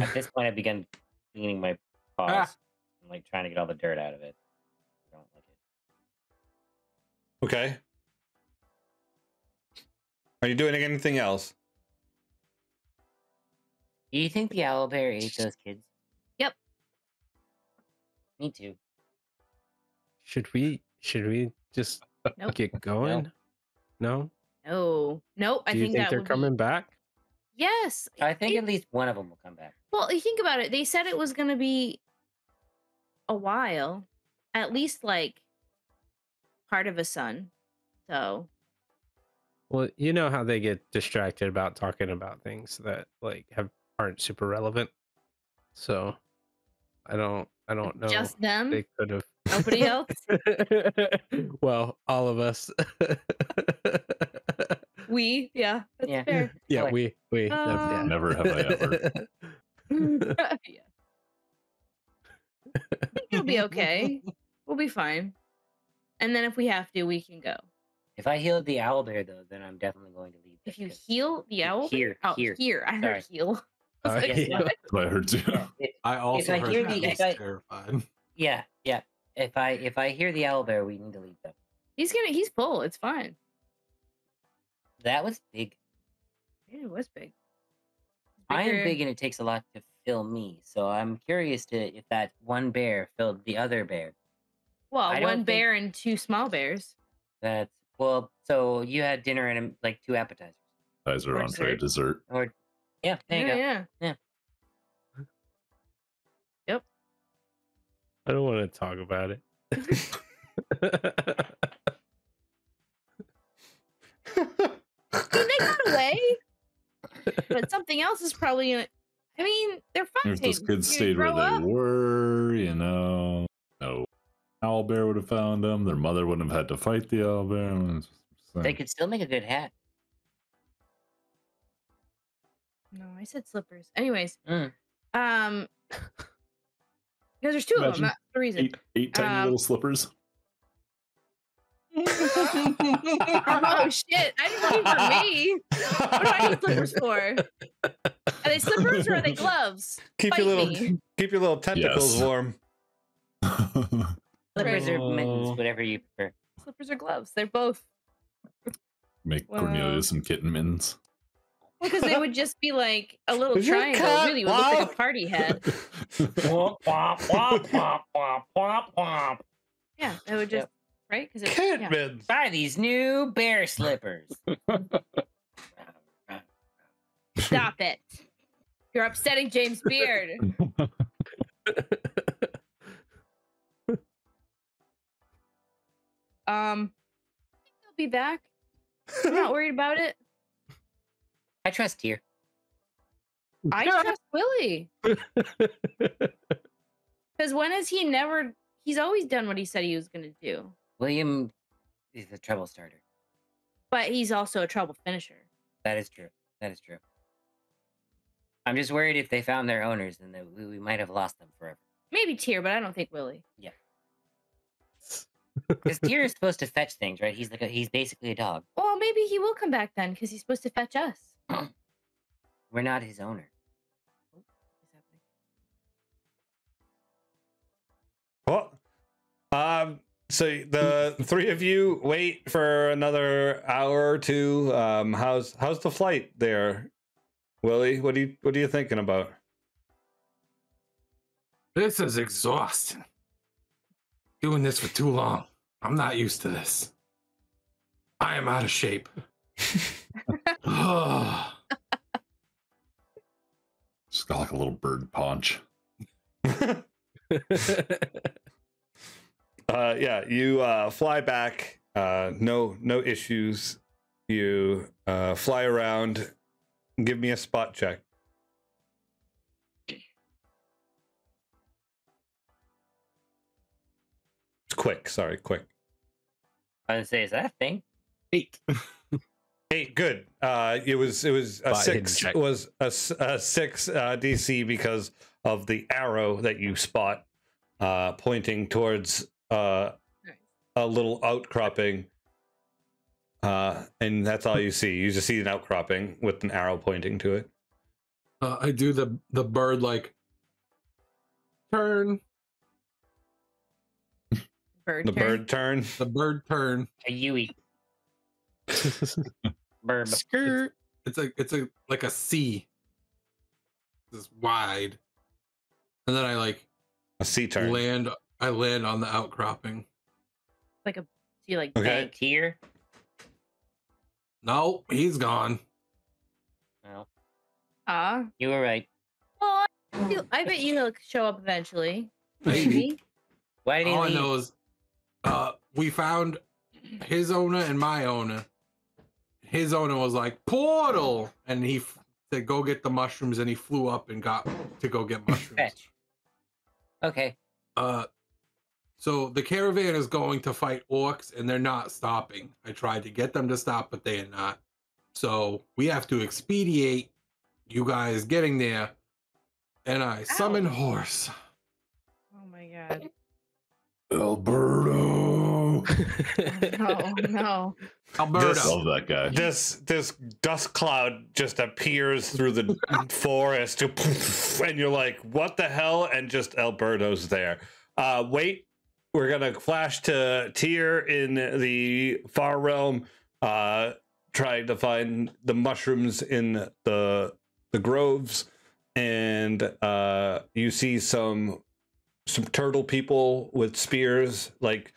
At this point, I began cleaning my paws and like trying to get all the dirt out of it. I don't like it. Okay. Are you doing anything else? Do you think the owl bear ate those kids? Yep. Me too. Should we just get going? No. No. Nope. I think that they're coming back. Yes. I think at least one of them will come back. Well, think about it. They said it was going to be a while, at least like part of a sun. So. Well, you know how they get distracted about talking about things that like aren't super relevant. So I don't know. Just them? They could have. Nobody else? Well, all of us. We, yeah, that's fair. Yeah, like, we. That's, yeah. Never have I ever. Yeah. I think it'll be okay. We'll be fine. And then if we have to, we can go. If I heal the owl bear, though, then I'm definitely going to leave. If you heal the owl bear? Here. I heard heal. I heard too. I also heard terrified. Yeah. If I hear the owl bear, we need to leave them. He's full. It's fine. That was big. Yeah, it was big. I am big, and it takes a lot to fill me. So I'm curious if that one bear filled the other bear. Well, one bear and two small bears. That's. Well, so you had dinner and like 2 appetizers. Appetizer, entree, dessert. Or yeah, there you go. Yeah. Yep. I don't want to talk about it. They got away, but something else is probably. I mean, they're fine. If those kids stayed where they were, you know, no. Owlbear would have found them. Their mother wouldn't have had to fight the owlbear. They could still make a good hat. No, I said slippers. Anyways, because there's 2 of them. That's the reason. 8 tiny little slippers. Oh shit! I didn't mean for me. What do I need slippers for? Are they slippers or are they gloves? Keep your little tentacles warm. Slippers or mittens, whatever you prefer. Slippers or gloves, they're both. Make Cornelius some kitten mittens. Because they would just be like a little triangle, really would look like a party head. Yeah, they would just, right? Kitten mittens! Buy these new bear slippers. Stop it. You're upsetting James Beard. I think they'll be back. I'm not worried about it. I trust Tyr. I trust Willie. Because when has he never... He's always done what he said he was going to do. William is a trouble starter. But he's also a trouble finisher. That is true. I'm just worried if they found their owners, then we might have lost them forever. Maybe Tyr, but I don't think Willie. Yeah. Because Tyr is supposed to fetch things, right? He's like he's basically a dog. Well, maybe he will come back then, because he's supposed to fetch us. We're not his owner. Well, so the 3 of you wait for another hour or 2. How's the flight there, Willie? What are you thinking about? This is exhausting. Doing this for too long. I'm not used to this. I am out of shape. Just got like a little bird paunch. Yeah, you fly back. No issues. You fly around. Give me a spot check. Quick, sorry, quick. I was gonna say, is that a thing? 8. 8, good. It was a 6. It was a 6 DC because of the arrow that you spot pointing towards a little outcropping, and that's all you see. You just see an outcropping with an arrow pointing to it. I do the bird like turn. The bird turn. A Yui. Bird. Skirt. It's like a C. It's wide. And then I like a C turn. I land on the outcropping. Like a you like banked here. No, he's gone. No. Ah, you were right. Oh, I bet you he'll show up eventually. Maybe. Why did he leave? I know is we found his owner and my owner. His owner was like, portal! And he said, go get the mushrooms, and he flew up and got to go get mushrooms. Okay. So the caravan is going to fight orcs, and they're not stopping. I tried to get them to stop, but they are not. So we have to expedite you guys getting there. And I summon horse. Oh my god. Alberto. Oh, no. Alberto. I love that guy. This dust cloud just appears through the forest, and you're like, what the hell? And just Alberto's there. Wait, we're going to flash to Tyr in the far realm, trying to find the mushrooms in the groves, and you see some turtle people with spears, like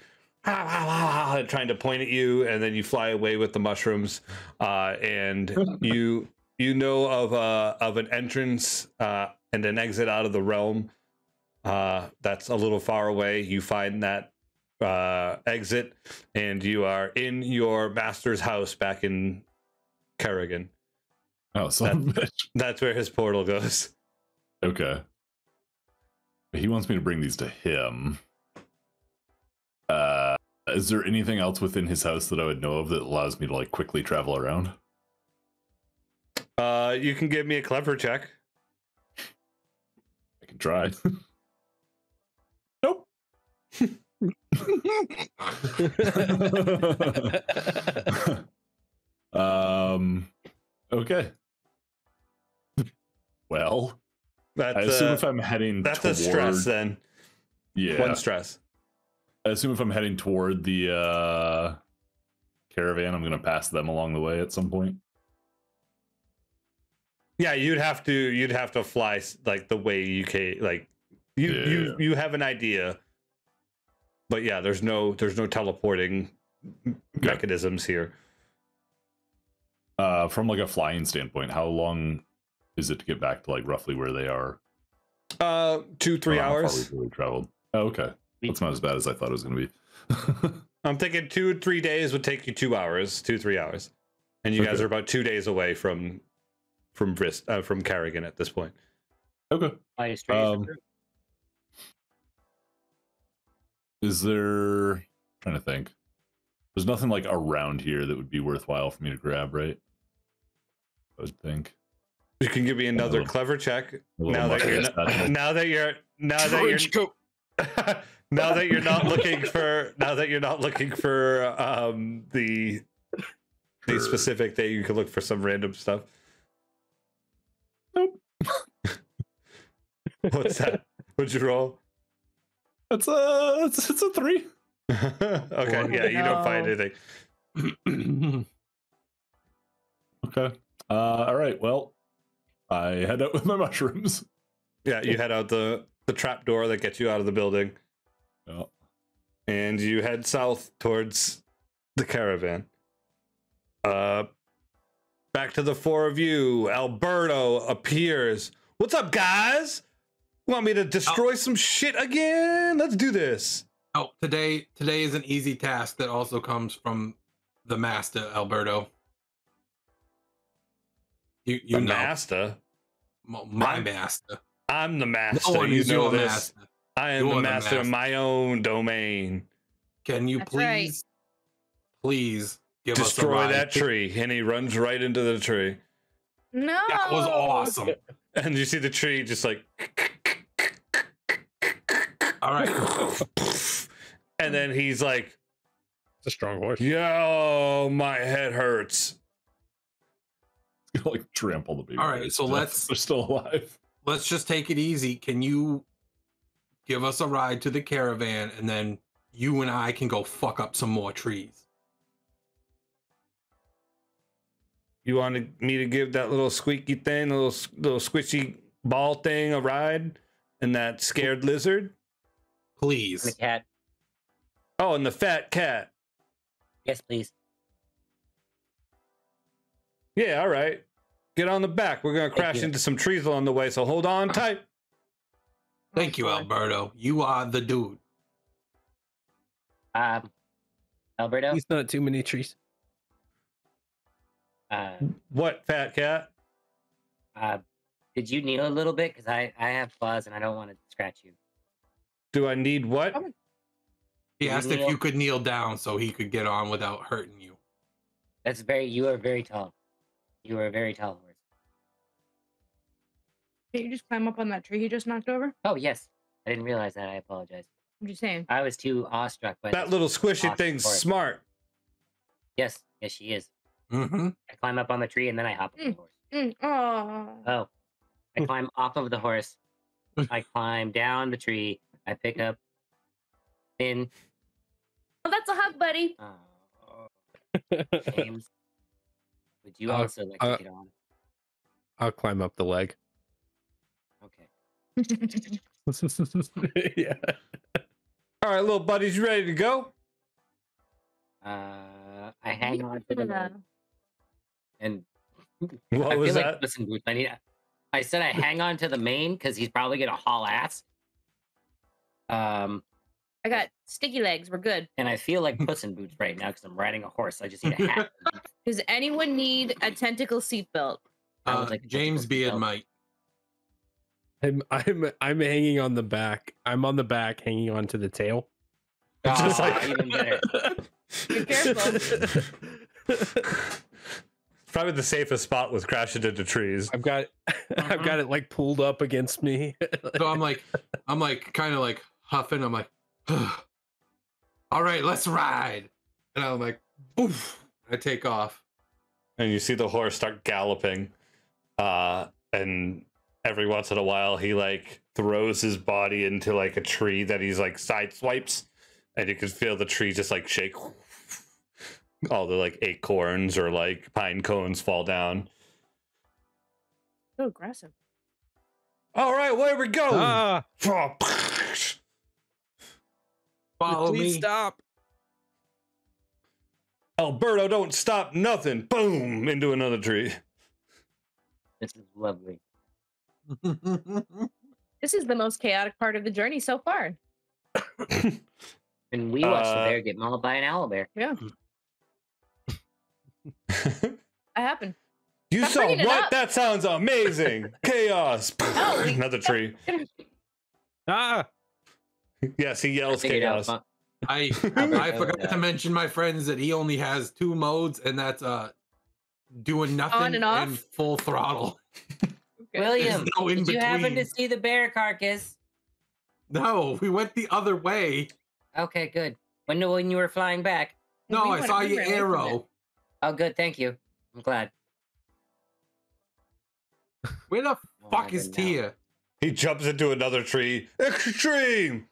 trying to point at you, and then you fly away with the mushrooms. And you know of an entrance and an exit out of the realm that's a little far away. You find that exit, and you are in your master's house back in Kerrigan. Oh, that's where his portal goes. Okay. He wants me to bring these to him. Is there anything else within his house that I would know of that allows me to like quickly travel around? You can give me a clever check. I can try. Nope. Okay. Well. I assume if I'm heading toward... a stress then. Yeah. 1 stress. I assume if I'm heading toward the caravan, I'm going to pass them along the way at some point. Yeah, you'd have to fly like the way you can, like you have an idea. But yeah, there's no teleporting mechanisms here. From like a flying standpoint, how long is it to get back to like roughly where they are? 2-3 hours. Really traveled. Oh, okay. That's not as bad as I thought it was going to be. I'm thinking 2 or 3 days would take you 2 hours, 2-3 hours, and you guys are about 2 days away from Vryst, from Kerrigan at this point. Okay. Is there? I'm trying to think. There's nothing like around here that would be worthwhile for me to grab, right? I would think. You can give me another clever check now that you're not looking for the specific thing. You can look for some random stuff. Nope. What's that? What'd you roll? It's a 3. Okay, you don't find anything. Okay. All right. Well. I head out with my mushrooms. Yeah, you head out the the trap door that gets you out of the building. Oh. And you head south towards the caravan. Back to the four of you. Alberto appears. What's up, guys? Want me to destroy some shit again? Let's do this. Oh, today is an easy task that also comes from the master, Alberto. You the know. Master? My master. I'm the master. No, you know this. Master. I am the master of my own domain. Can you please give destroy us a that tree? And he runs right into the tree. No, that was awesome. And you see the tree just like. All right. And then he's like, it's a strong voice. Yo, my head hurts. It's gonna like trample the baby. All right, so they're still alive. Let's just take it easy. Can you give us a ride to the caravan, and then you and I can go fuck up some more trees? You wanted me to give that little squeaky thing, little squishy ball thing a ride, and that scared lizard? Please. And the cat. Oh, and the fat cat. Yes, please. Yeah, all right. Get on the back. We're going to crash into some trees along the way, so hold on tight. Thank you, Alberto. You are the dude. Alberto? At least not too many trees. What, fat cat? Did you kneel a little bit? Because I have claws and I don't want to scratch you. Do I need what? He asked if you could kneel down so he could get on without hurting you. That's you are very tall. You are a very tall horse. Can't you just climb up on that tree he just knocked over? Oh, yes. I didn't realize that. I apologize. I'm just saying. I was too awestruck by that little squishy thing's smart. Yes. Yes, she is. Mm-hmm. I climb up on the tree and then I hop on the horse. Oh. I climb off of the horse. I climb down the tree. I pick up Finn. Oh, that's a hug, buddy. James, would you also like to get on? I'll climb up the leg. Okay. Yeah. All right, little buddies, you ready to go? I hang on to the leg. And what was that? Like, listen, Bruce, I said I hang on to the mane because he's probably gonna haul ass. I got sticky legs. We're good. And I feel like Puss in Boots right now because I'm riding a horse. I just need a hat. Does anyone need a tentacle seatbelt? Like James Beard might. I'm hanging on the back. I'm on the back, hanging on to the tail. Oh, just like even better. Be careful. Probably the safest spot was crashing into trees. I've got it like pulled up against me. So I'm like kind of like huffing. I'm like. All right, let's ride. And I'm like, oof, I take off. And you see the horse start galloping. And every once in a while, he like throws his body into like a tree that he's like side swipes. And you can feel the tree just like shake. All the like acorns or like pine cones fall down. So aggressive. All right, where we go? Follow me. Stop. Alberto, don't stop nothing. Boom, into another tree. This is lovely. This is the most chaotic part of the journey so far. And we watched the bear get mauled by an owlbear. Yeah. That happened. You saw what? That sounds amazing. Chaos. Oh, another tree. Ah. Yes, he yells chaos. I forgot to mention, my friends, that he only has two modes, and that's doing nothing on and off, and full throttle. Okay. William, no did you happen to see the bear carcass? No, we went the other way. Okay, good. When you were flying back? No, I saw your arrow. Oh, good. Thank you. I'm glad. Where the fuck is Tia? He jumps into another tree. Extreme.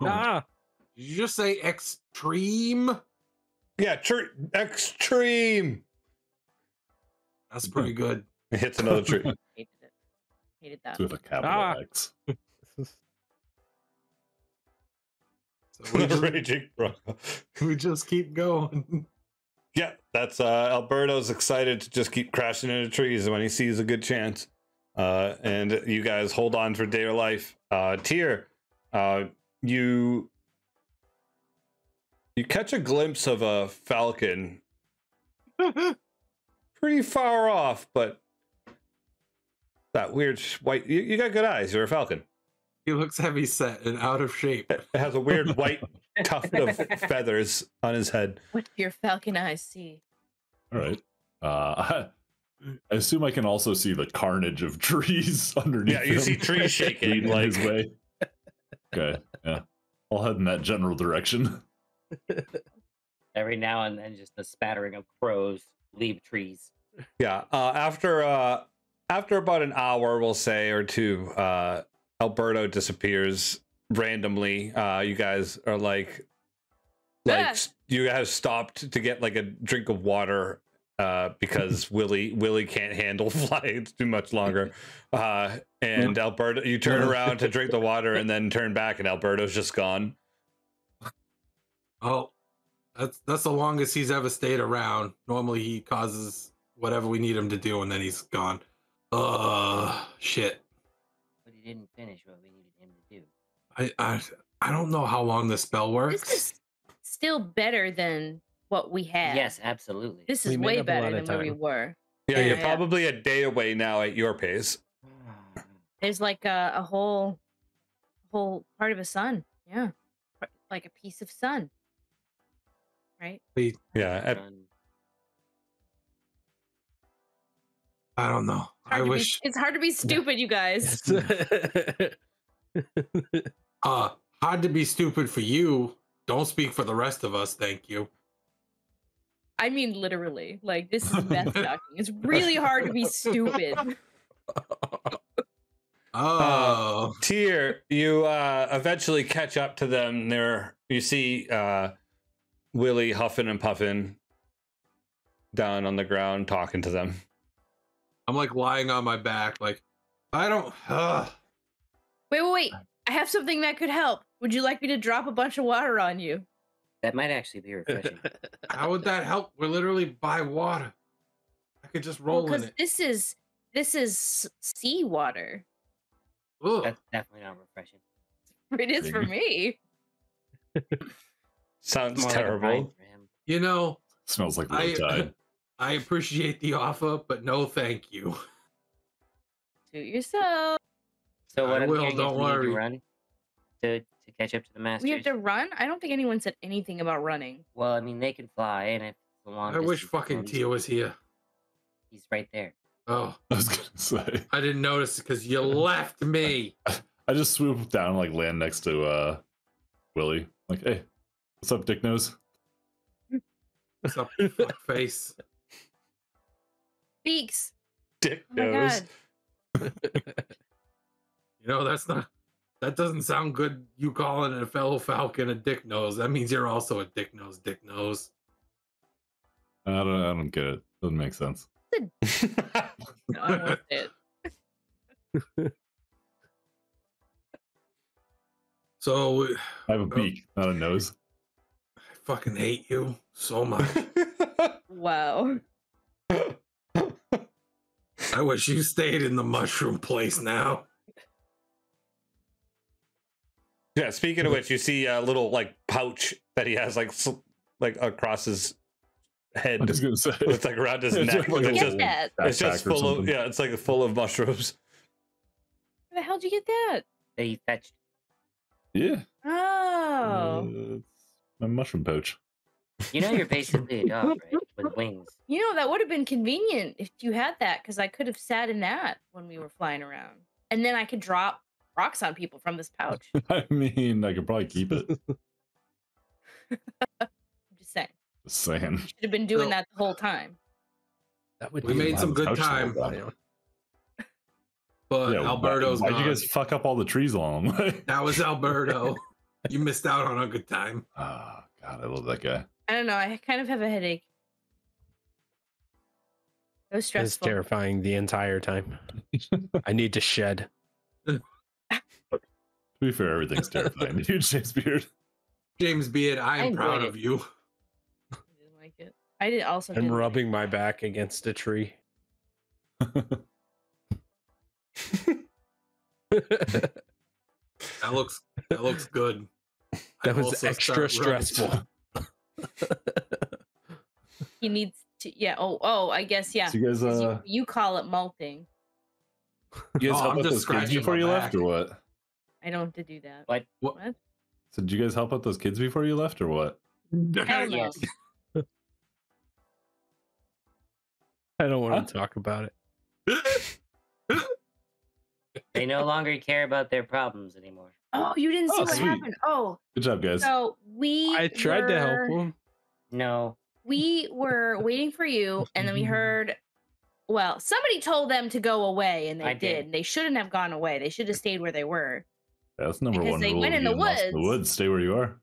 Ah, did you just say extreme? Yeah, extreme. That's pretty good. It hits another tree. Hated that. With a capital X. Raging Bronco. We just keep going. Yeah, that's Alberto's excited to just keep crashing into trees when he sees a good chance. And you guys hold on for dear life. Tyr, you catch a glimpse of a falcon. Pretty far off, but that weird white... You got good eyes. You're a falcon. He looks heavy set and out of shape. It has a weird white tuft of feathers on his head. What do your falcon eyes see? All right. I assume I can also see the carnage of trees underneath. Yeah, you see trees shaking like his way. Okay, yeah. I'll head in that general direction. Every now and then, just a spattering of crows leave trees. Yeah. After about an hour, we'll say, or two, Alberto disappears randomly. You guys are like you have stopped to get like a drink of water because Willie can't handle flying too much longer. And Alberto, you turn around to drink the water and then turn back, and Alberto's just gone. Oh, that's the longest he's ever stayed around. Normally, he causes whatever we need him to do, and then he's gone. Shit. But he didn't finish what we needed him to do. I don't know how long the spell works. This is still better than what we had. Yes, absolutely. This is way better than where we were. Yeah, you're probably a day away now at your pace. There's like a whole part of a sun. Yeah. Like a piece of sun. Right? Yeah. I don't know. I wish it's hard to be stupid, you guys. Hard to be stupid for you. Don't speak for the rest of us, thank you. I mean, literally, like, this is meth talking. It's really hard to be stupid. Oh, Tyr, you eventually catch up to them. There, you see Willie huffing and puffing down on the ground, talking to them. I'm like lying on my back, like I don't. Wait! I have something that could help. Would you like me to drop a bunch of water on you? That might actually be refreshing. How would that help? We're literally by water. I could just roll in it. This is seawater. That's definitely not refreshing. It is for me. Sounds terrible. Like you know, it smells like low tide. I appreciate the offer, but no, thank you. Suit yourself. So what? I will. Don't worry. To catch up to the masters. We have to run? I don't think anyone said anything about running. Well, I mean, they can fly, and if the long distance, I wish fucking Tia was here. He's right there. Oh, I was gonna say. I didn't notice because you left me. I just swooped down, like land next to Willie. Like, hey, what's up, dick nose? What's up, fuck face? Beaks. Dick nose. Oh you know that's not. That doesn't sound good, you calling a fellow falcon a dick nose. That means you're also a dick nose, dick nose. I don't get it. Doesn't make sense. No, I don't get it. So I have a beak, not a nose. I fucking hate you so much. Wow. I wish you stayed in the mushroom place now. Yeah, speaking of which, you see a little like pouch that he has like across his head. I was gonna say. It's like around his neck. It's just full of it's like full of mushrooms. Where the hell did you get that? They fetched. Yeah. Oh. It's my mushroom pouch. You know you're basically a dog, right? With wings. You know, that would have been convenient if you had that, because I could have sat in that when we were flying around. And then I could drop rocks on people from this pouch. I mean, I could probably keep it. I'm just saying. You should have been doing that the whole time. That would we made some good time. But yeah, Alberto's why'd you guys fuck up all the trees along the way? That was Alberto. You missed out on a good time. Oh, God, I love that guy. I don't know. I kind of have a headache. So stressful. It's terrifying the entire time. I need to shed. To be fair, everything's terrifying. Dude, James Beard. James Beard, I am proud of you. I didn't like it. I did also. I'm rubbing my back against a tree. That looks good. That was extra stressful. He needs to, yeah. Oh, I guess, yeah. So you guys, you call it molting. You guys help out those kids before you left, or what? I don't have to do that. What? So did you guys help out those kids before you left, or what? Hell no. I don't want to talk about it. They no longer care about their problems anymore. Oh, you didn't see what happened. Oh, good job, guys. So I tried to help them. No, we were waiting for you, and then we heard. Well, somebody told them to go away, and they did. They shouldn't have gone away. They should have stayed where they were. That's number one rule. Because they went in the woods. Stay where you are.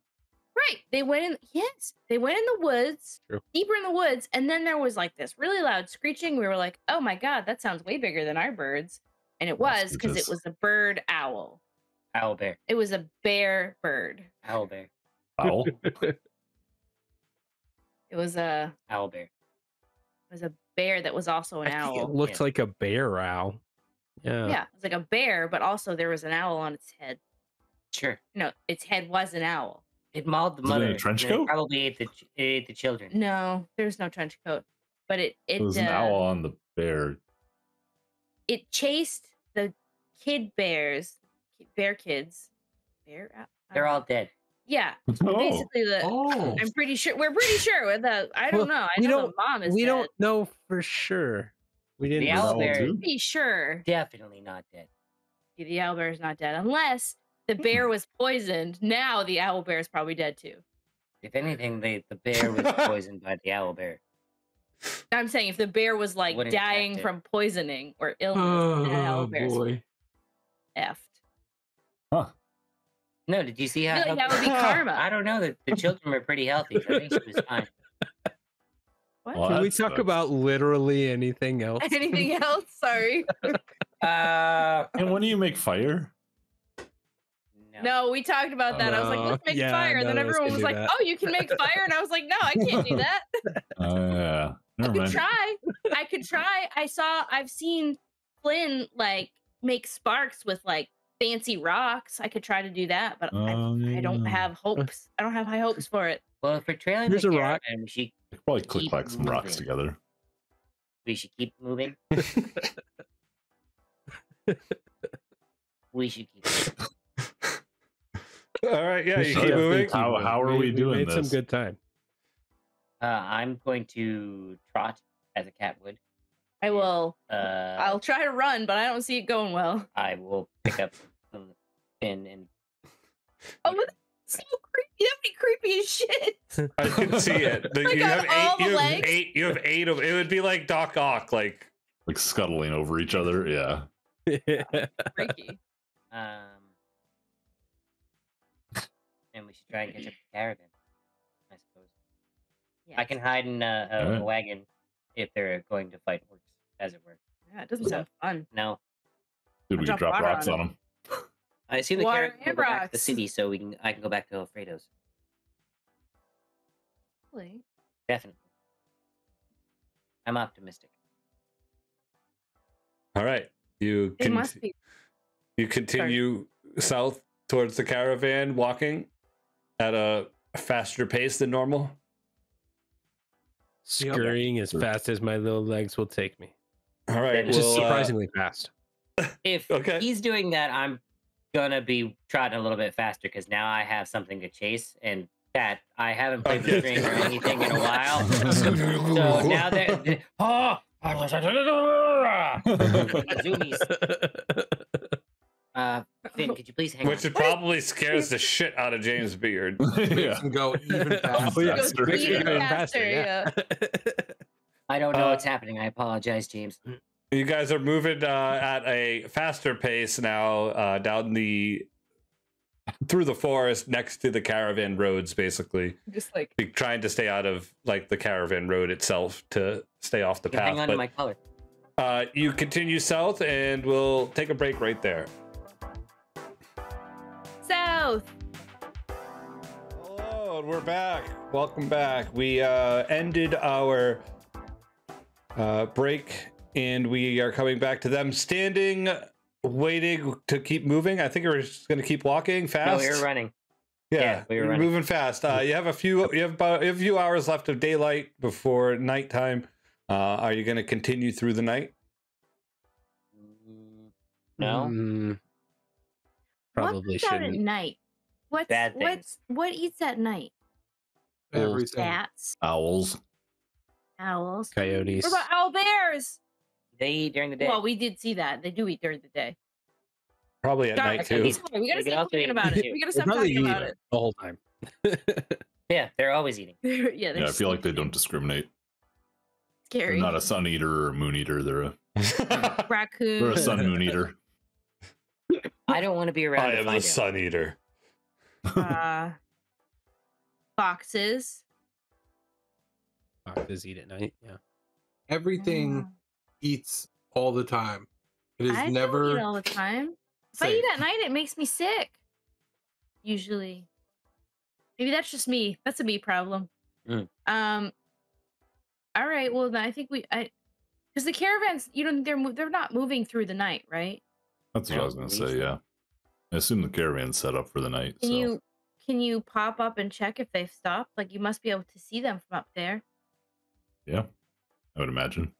Right. They went in. Yes, they went in the woods, deeper in the woods, and then there was like this really loud screeching. We were like, "Oh my god, that sounds way bigger than our birds." And it was because it was a bird owl. Owl bear. It was a bear bird. Owl bear. Owl. It was a owl bear. It was a bear that was also an owl. It looked like a bear owl. Yeah. Yeah. It was like a bear, but also there was an owl on its head. Sure. No, its head was an owl. It mauled the mother. A trench coat? It probably ate the children. No, there's no trench coat. But it was an owl on the bear. It chased the bear kids. They're all dead. Yeah. Basically, I'm pretty sure. We're pretty sure. I don't know. I know the mom is dead. We don't know for sure. We didn't know. The owlbear pretty sure. Definitely not dead. Yeah, the owlbear is not dead. Unless the bear was poisoned. Now the owlbear is probably dead too. If anything, the bear was poisoned by the owlbear. I'm saying if the bear was like dying from poisoning or illness, that boy. Effed. Huh. No, did you see how? I feel like that would be karma. I don't know. The children were pretty healthy. I think she was fine. What? Well, can we talk about literally anything else? Anything else? Sorry. And when do you make fire? No, we talked about that. I was like, let's make fire. And then everyone was like, oh, you can make fire. And I was like, no, I can't do that. I could try. I've seen Flynn like make sparks with like fancy rocks. I could try to do that, but I don't have hopes. I don't have high hopes for it. Well, if we're trailing the rock, she could probably click like some rocks together. We should keep moving. All right, yeah, you keep moving. How are we doing this? We made some good time. I'm going to trot as a cat would. I will. I'll try to run, but I don't see it going well. I will pick up the pin and. Oh, that's so creepy! That'd be creepy as shit. I can see it. Like you have eight of. It would be like Doc Ock, like scuttling over each other. Yeah. Yeah. Freaky. And we should try and catch up the caravan, I suppose. Yeah. I can hide in a wagon if they're going to fight orcs, as it were. Yeah, it doesn't sound fun. No. Dude, we can drop rocks on them. I assume the caravan can go back to the city, so I can go back to Alfredo's. Really? Definitely. I'm optimistic. All right. You continue south towards the caravan, walking at a faster pace than normal. Scurrying as fast as my little legs will take me. All right, just surprisingly fast. If he's doing that, I'm gonna be trotting a little bit faster because now I have something to chase, and that I haven't played the game or anything in a while. So now that Finn, could you please hang on? Which probably scares the shit out of James Beard. Makes him go even faster. I don't know what's happening. I apologize, James. You guys are moving at a faster pace now down the through the forest next to the caravan roads, basically. Just like trying to stay out of like the caravan road itself to stay off the path. Hang on to my collar. You continue south, and we'll take a break right there. South. Hello, and we're back. Welcome back. We ended our break, and we are coming back to them standing, waiting to keep moving. I think we're just going to keep walking fast. No, we were running. Yeah, we were running. Moving fast. You have about a few hours left of daylight before nighttime. Are you going to continue through the night? No. Probably shouldn't. What's at night? What eats at night? Everything. Cats. Owls. Owls. Coyotes. What about owl bears? They eat during the day. Well, we did see that. They do eat during the day. Probably at night, too. We got to stop talking about it. We got to stop talking about it. The whole time. Yeah, they're always eating. Yeah, I feel like they don't discriminate. Scary. They're not a sun eater or a moon eater. They're a raccoon. They're a sun moon eater. I don't want to be around. I am a sun eater. Foxes. Foxes eat at night. Yeah. Everything eats all the time. It is never eat all the time. If I eat at night, it makes me sick. Usually. Maybe that's just me. That's a me problem. Mm. All right. Well, then I think because the caravans, you know, they're not moving through the night, right? That's what I was going to say. Yeah, I assume the caravan's set up for the night. Can you pop up and check if they've stopped? Like, you must be able to see them from up there. Yeah, I would imagine.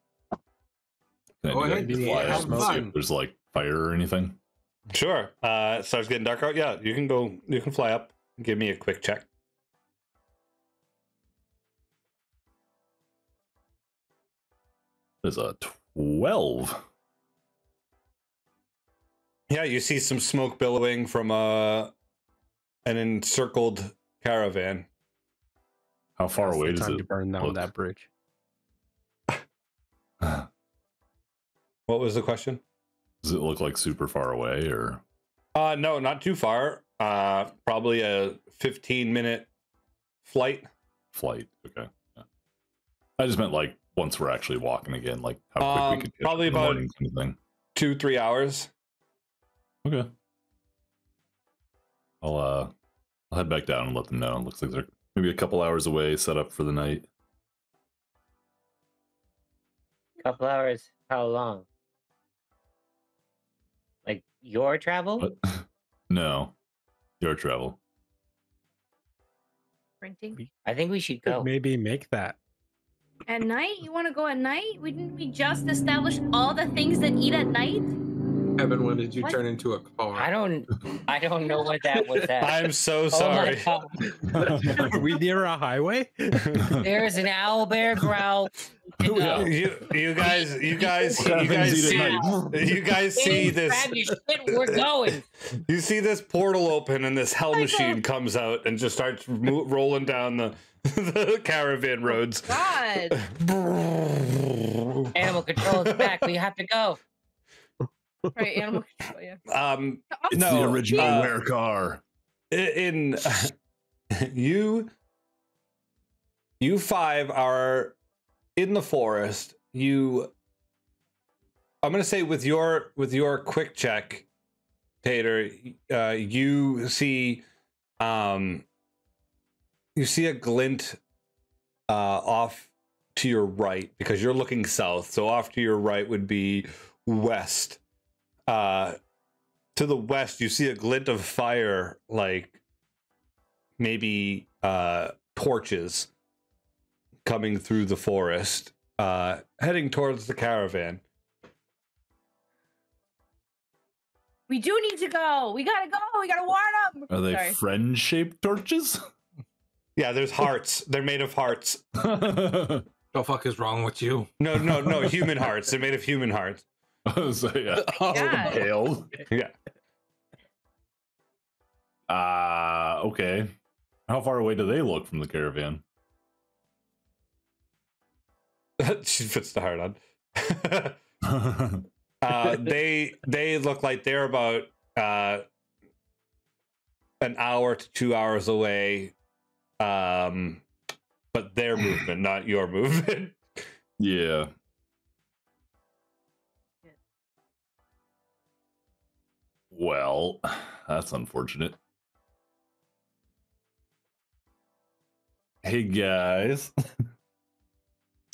Can I do that? If there's like fire or anything. Sure. It starts getting dark out. Yeah, you can go. You can fly up. Give me a quick check. Is a 12. Yeah, you see some smoke billowing from an encircled caravan. How far away does it burn down that bridge? What was the question? Does it look like super far away, or? No, not too far. Probably a 15-minute flight. Flight. Okay. Yeah. I just meant like, once we're actually walking again, like how quick we could get probably about kind of thing. 2-3 hours. Okay. I'll head back down and let them know. It looks like they're maybe a couple hours away, set up for the night. Couple hours? How long? Like your travel? What? No, your travel. Printing. I think we should go. Maybe make that. At night? You want to go at night? Didn't we just establish all the things that eat at night? Evan, when did you turn into a car? I don't know what that was at. I'm so sorry. Are we near a highway? There's an owl bear growl. You guys see this. We're going. You see this portal open and this hell machine comes out and just starts rolling down the caravan roads. God. Animal control is back. We have to go. Right, animal control, yeah. It's the original wear car. You five are in the forest. I'm gonna say with your quick check, Tater, you see a glint off to your right, because you're looking south, so off to your right would be west. To the west, you see a glint of fire, like maybe torches coming through the forest, heading towards the caravan. We do need to go. We gotta go. We gotta warn them. Are they friend-shaped torches? Yeah, there's hearts. They're made of hearts. The fuck is wrong with you? No, human hearts. They're made of human hearts. So yeah. Oh, yeah. Okay. How far away do they look from the caravan? She puts the heart on. They look like they're about an hour to 2 hours away, but their movement, not your movement. Yeah. Well, that's unfortunate. Hey guys.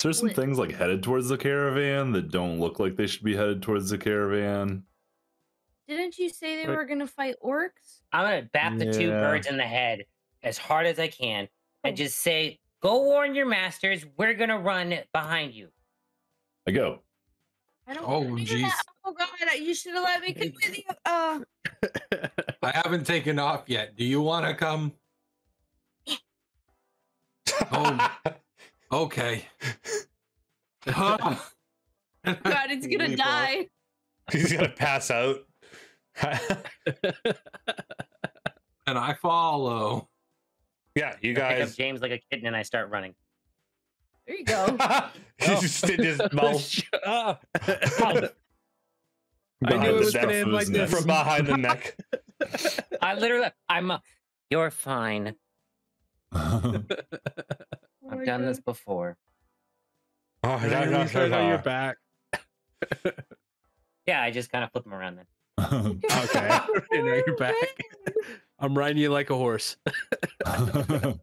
There's some things like headed towards the caravan that don't look like they should be headed towards the caravan. Didn't you say they were going to fight orcs? I'm going to bat the two birds in the head as hard as I can and just say, go warn your masters. We're going to run behind you. I go. I don't Oh, God, you should have let me come with you. I haven't taken off yet. Do you want to come? Oh, okay. God, it's going to die. He's going to pass out. And I follow. Yeah, you guys. I pick up James like a kitten and I start running. There you go. He just did his mouth. I knew it was going to end like this. From behind the neck. I literally, you're fine. I've done this before. Oh, you're back. Yeah, I just kind of flip him around then. Okay. You're back. I'm riding you like a horse.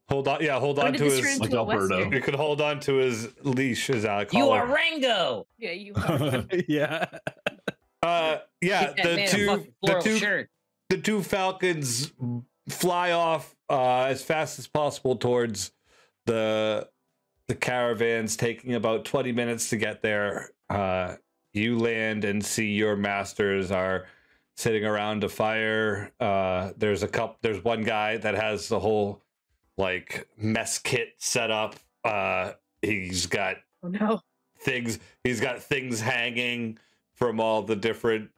Hold on. Yeah, hold on to his. Like Alberto. You could hold on to his leash. Is that you are Rango? Yeah, you are. Yeah. Yeah, the two falcons fly off as fast as possible towards the caravans, taking about 20 minutes to get there. You land and see your masters are sitting around a fire. There's one guy that has the whole like mess kit set up. He's got things. He's got things hanging from all the different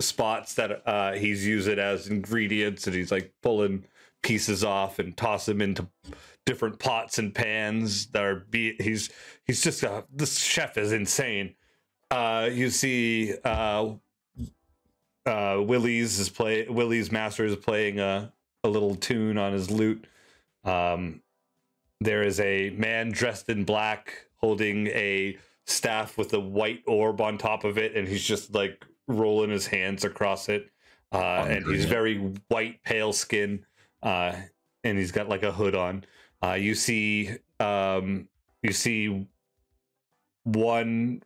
spots that he's using as ingredients, and he's like pulling pieces off and toss them into different pots and pans that are he's just this chef is insane. You see Willie's master is playing a little tune on his lute. There is a man dressed in black holding a staff with a white orb on top of it, and he's just like rolling his hands across it. And he's very white, pale skin, and he's got like a hood on. You see one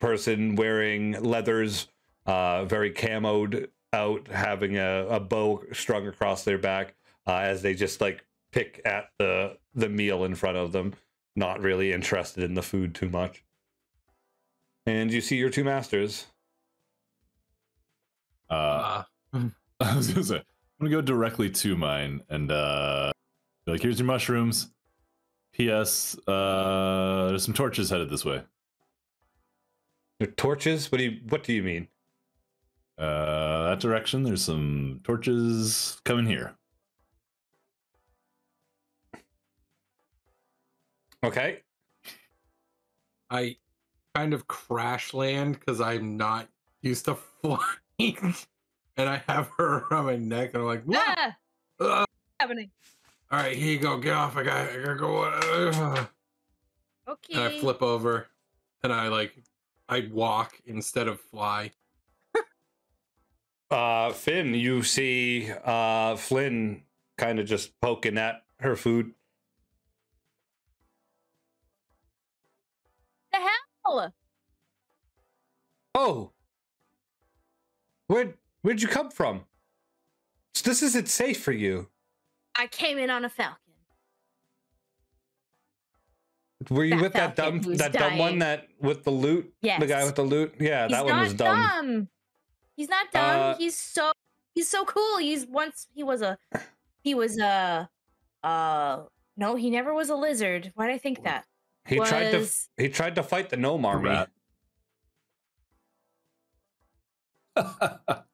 person wearing leathers, very camoed out, having a bow strung across their back, as they just like pick at the meal in front of them, not really interested in the food too much. And you see your two masters. I was gonna say, I'm gonna go directly to mine and be like, here's your mushrooms. P.S. There's some torches headed this way. They're torches? What do you mean? That direction, there's some torches coming here. Okay. I kind of crash land because I'm not used to flying, and I have her around my neck, and I'm like, what? Happening? All right, here you go. Get off. I gotta go. Okay. And I flip over, and I walk instead of fly. Finn, you see Flynn kind of just poking at her food. The hell? Oh. Where'd you come from? This isn't safe for you. I came in on a falcon. Were you with that dumb one that with the loot? Yes. The guy with the loot? Yeah, that one was dumb. He's not dumb. He's so cool. No, he never was a lizard. Why did I think that? He tried to fight the gnome army.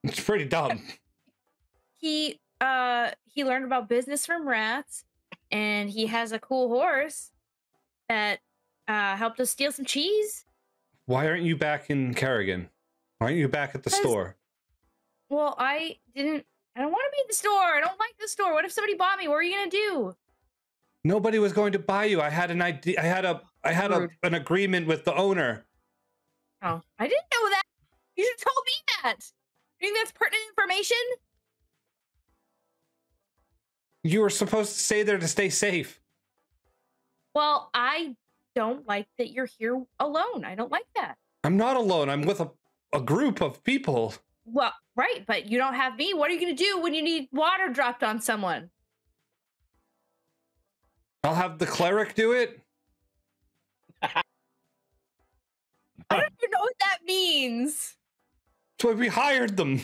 It's pretty dumb. He learned about business from rats, and he has a cool horse that helped us steal some cheese. Why aren't you back in Kerrigan? Why aren't you back at the store? Well, I didn't I don't want to be in the store. I don't like the store. What if somebody bought me? What are you going to do? Nobody was going to buy you. I had an idea. I had an agreement with the owner. Oh, I didn't know that. You should have told me that. You think that's pertinent information? You were supposed to stay there to stay safe. Well, I don't like that you're here alone. I don't like that. I'm not alone. I'm with a group of people. Well, right, but you don't have me. What are you going to do when you need water dropped on someone? I'll have the cleric do it. I don't even know what that means. That's why we hired them.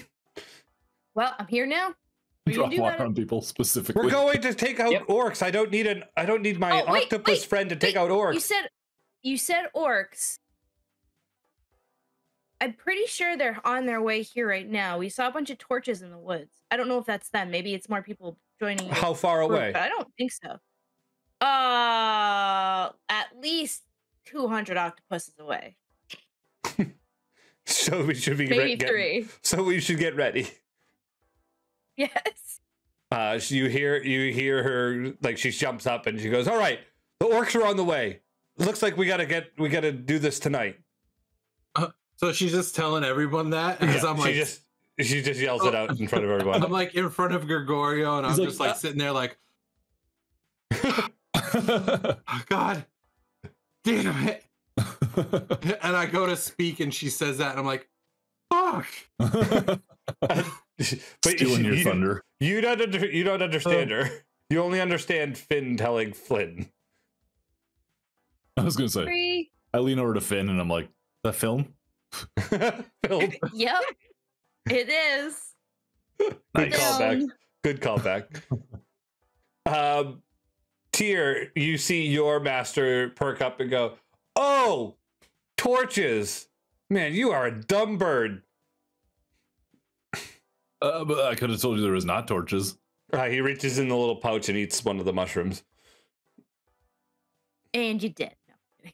Well, I'm here now. Drop water on people specifically. We're going to take out orcs. I don't need my octopus friend to take out orcs. You said orcs. I'm pretty sure they're on their way here right now. We saw a bunch of torches in the woods. I don't know if that's them. Maybe it's more people joining. How far away? I don't think so. At least 200 octopuses away. So we should be ready. Maybe three. So we should get ready. Yes. You hear her, like, she jumps up and she goes, "All right, the orcs are on the way. Looks like we gotta do this tonight." So she's just telling everyone that, because yeah, I'm like, she just yells it out in front of everyone. I'm like in front of Gregorio, and I'm just like sitting there like, oh, God damn it. And I go to speak, and she says that, and I'm like, fuck. But stealing your thunder. You don't understand her. You only understand Finn telling Flynn. I was gonna say, I lean over to Finn, and I'm like, "That film." Film. Yep, it is. Nice. Good callback. Tyr, you see your master perk up and go, "Oh, torches! Man, you are a dumb bird." But I could have told you there was not torches. He reaches in the little pouch and eats one of the mushrooms. And you did.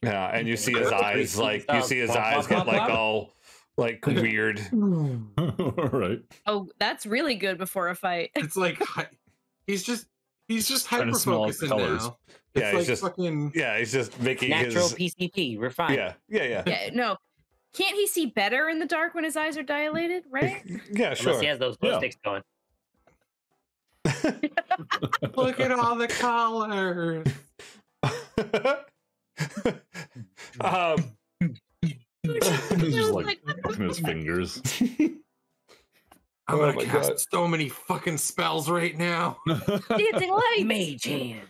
No. Yeah, and you see his eyes, like, you see his eyes get like all like weird. All right. Oh, that's really good before a fight. It's like he's just hyper focusing now. It's he's just making natural his PCP. We're fine. Yeah. No. Can't he see better in the dark when his eyes are dilated, right? Yeah, sure. Unless he has those glow sticks going. Look at all the colors. He's just like looking at his fingers. I'm gonna cast so many fucking spells right now. Dancing light, mage hand.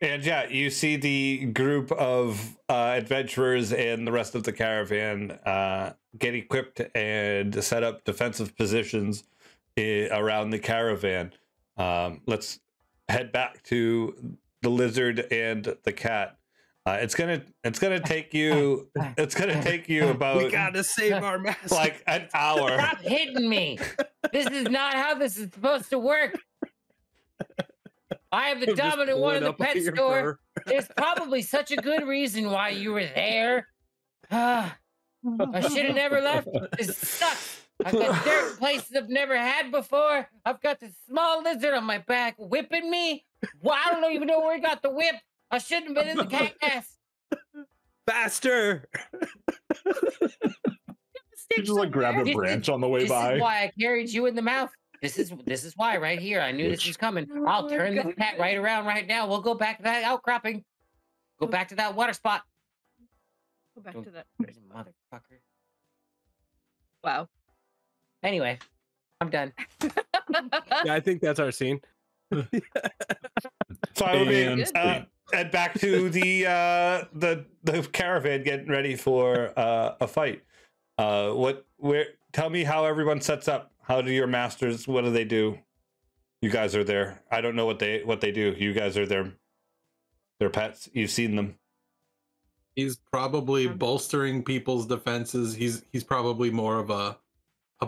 And yeah, you see the group of adventurers and the rest of the caravan get equipped and set up defensive positions around the caravan. Let's head back to the lizard and the cat. It's gonna take you about. We gotta save our master. Like an hour. Stop hitting me! This is not how this is supposed to work. I have the dominant one in the pet store. There's probably such a good reason why you were there. I should have never left. This sucks. I've got dirt places I've never had before. I've got this small lizard on my back whipping me. Well, I don't even know where he got the whip. I shouldn't have been in the cat ass. Faster. You just like grabbed a branch on the way by. This is why I carried you in the mouth. This is why right here. I knew this was coming. I'll turn the cat right around right now. We'll go back to that outcropping. Go back to that water spot. Go back to that motherfucker. Wow. Anyway, I'm done. Yeah, I think that's our scene. So I mean, and back to the caravan getting ready for a fight. Tell me how everyone sets up. How do your masters? What do they do? You guys are there. I don't know what they do. You guys are their pets. You've seen them. He's probably bolstering people's defenses. He's probably more of a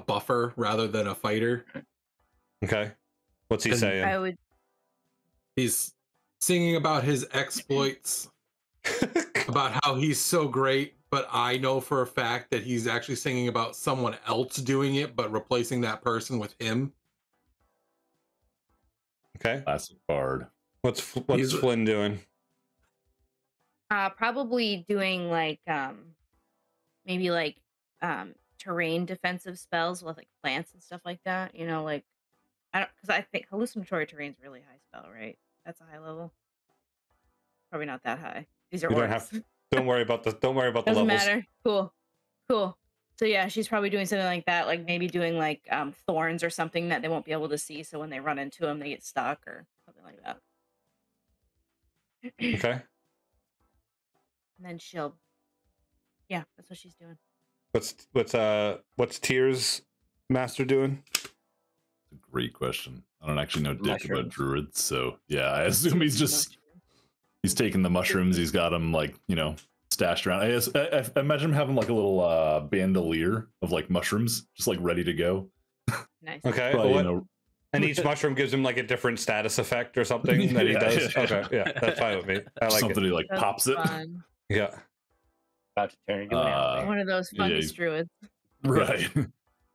buffer rather than a fighter. Okay, what's he saying? He's singing about his exploits, about how he's so great. but I know for a fact that he's actually singing about someone else doing it, but replacing that person with him. Okay. Classic bard. What's Flynn doing? Probably doing like maybe like terrain defensive spells with like plants and stuff like that. You know, like because I think hallucinatory terrain's really high spell, right? That's a high level. Probably not that high. These are don't worry about the levels. Doesn't matter. Cool. So yeah, she's probably doing something like that, like maybe doing like thorns or something that they won't be able to see, so when they run into them, they get stuck or something like that. Okay. And then she'll, yeah, that's what she's doing. What's Tears Master doing? Great question. I don't actually know dick about druids, so yeah, I assume he's just he's taking the mushrooms. He's got them like, you know, stashed around. I imagine him having like a little bandolier of like mushrooms, just like ready to go. Nice. Okay. Probably, well, and each mushroom gives him like a different status effect or something that he does. Yeah. Okay, yeah, that's fine with me. I like something. He like that's pops fun. It. Yeah. About to tear you out. One of those fungus druids. Right.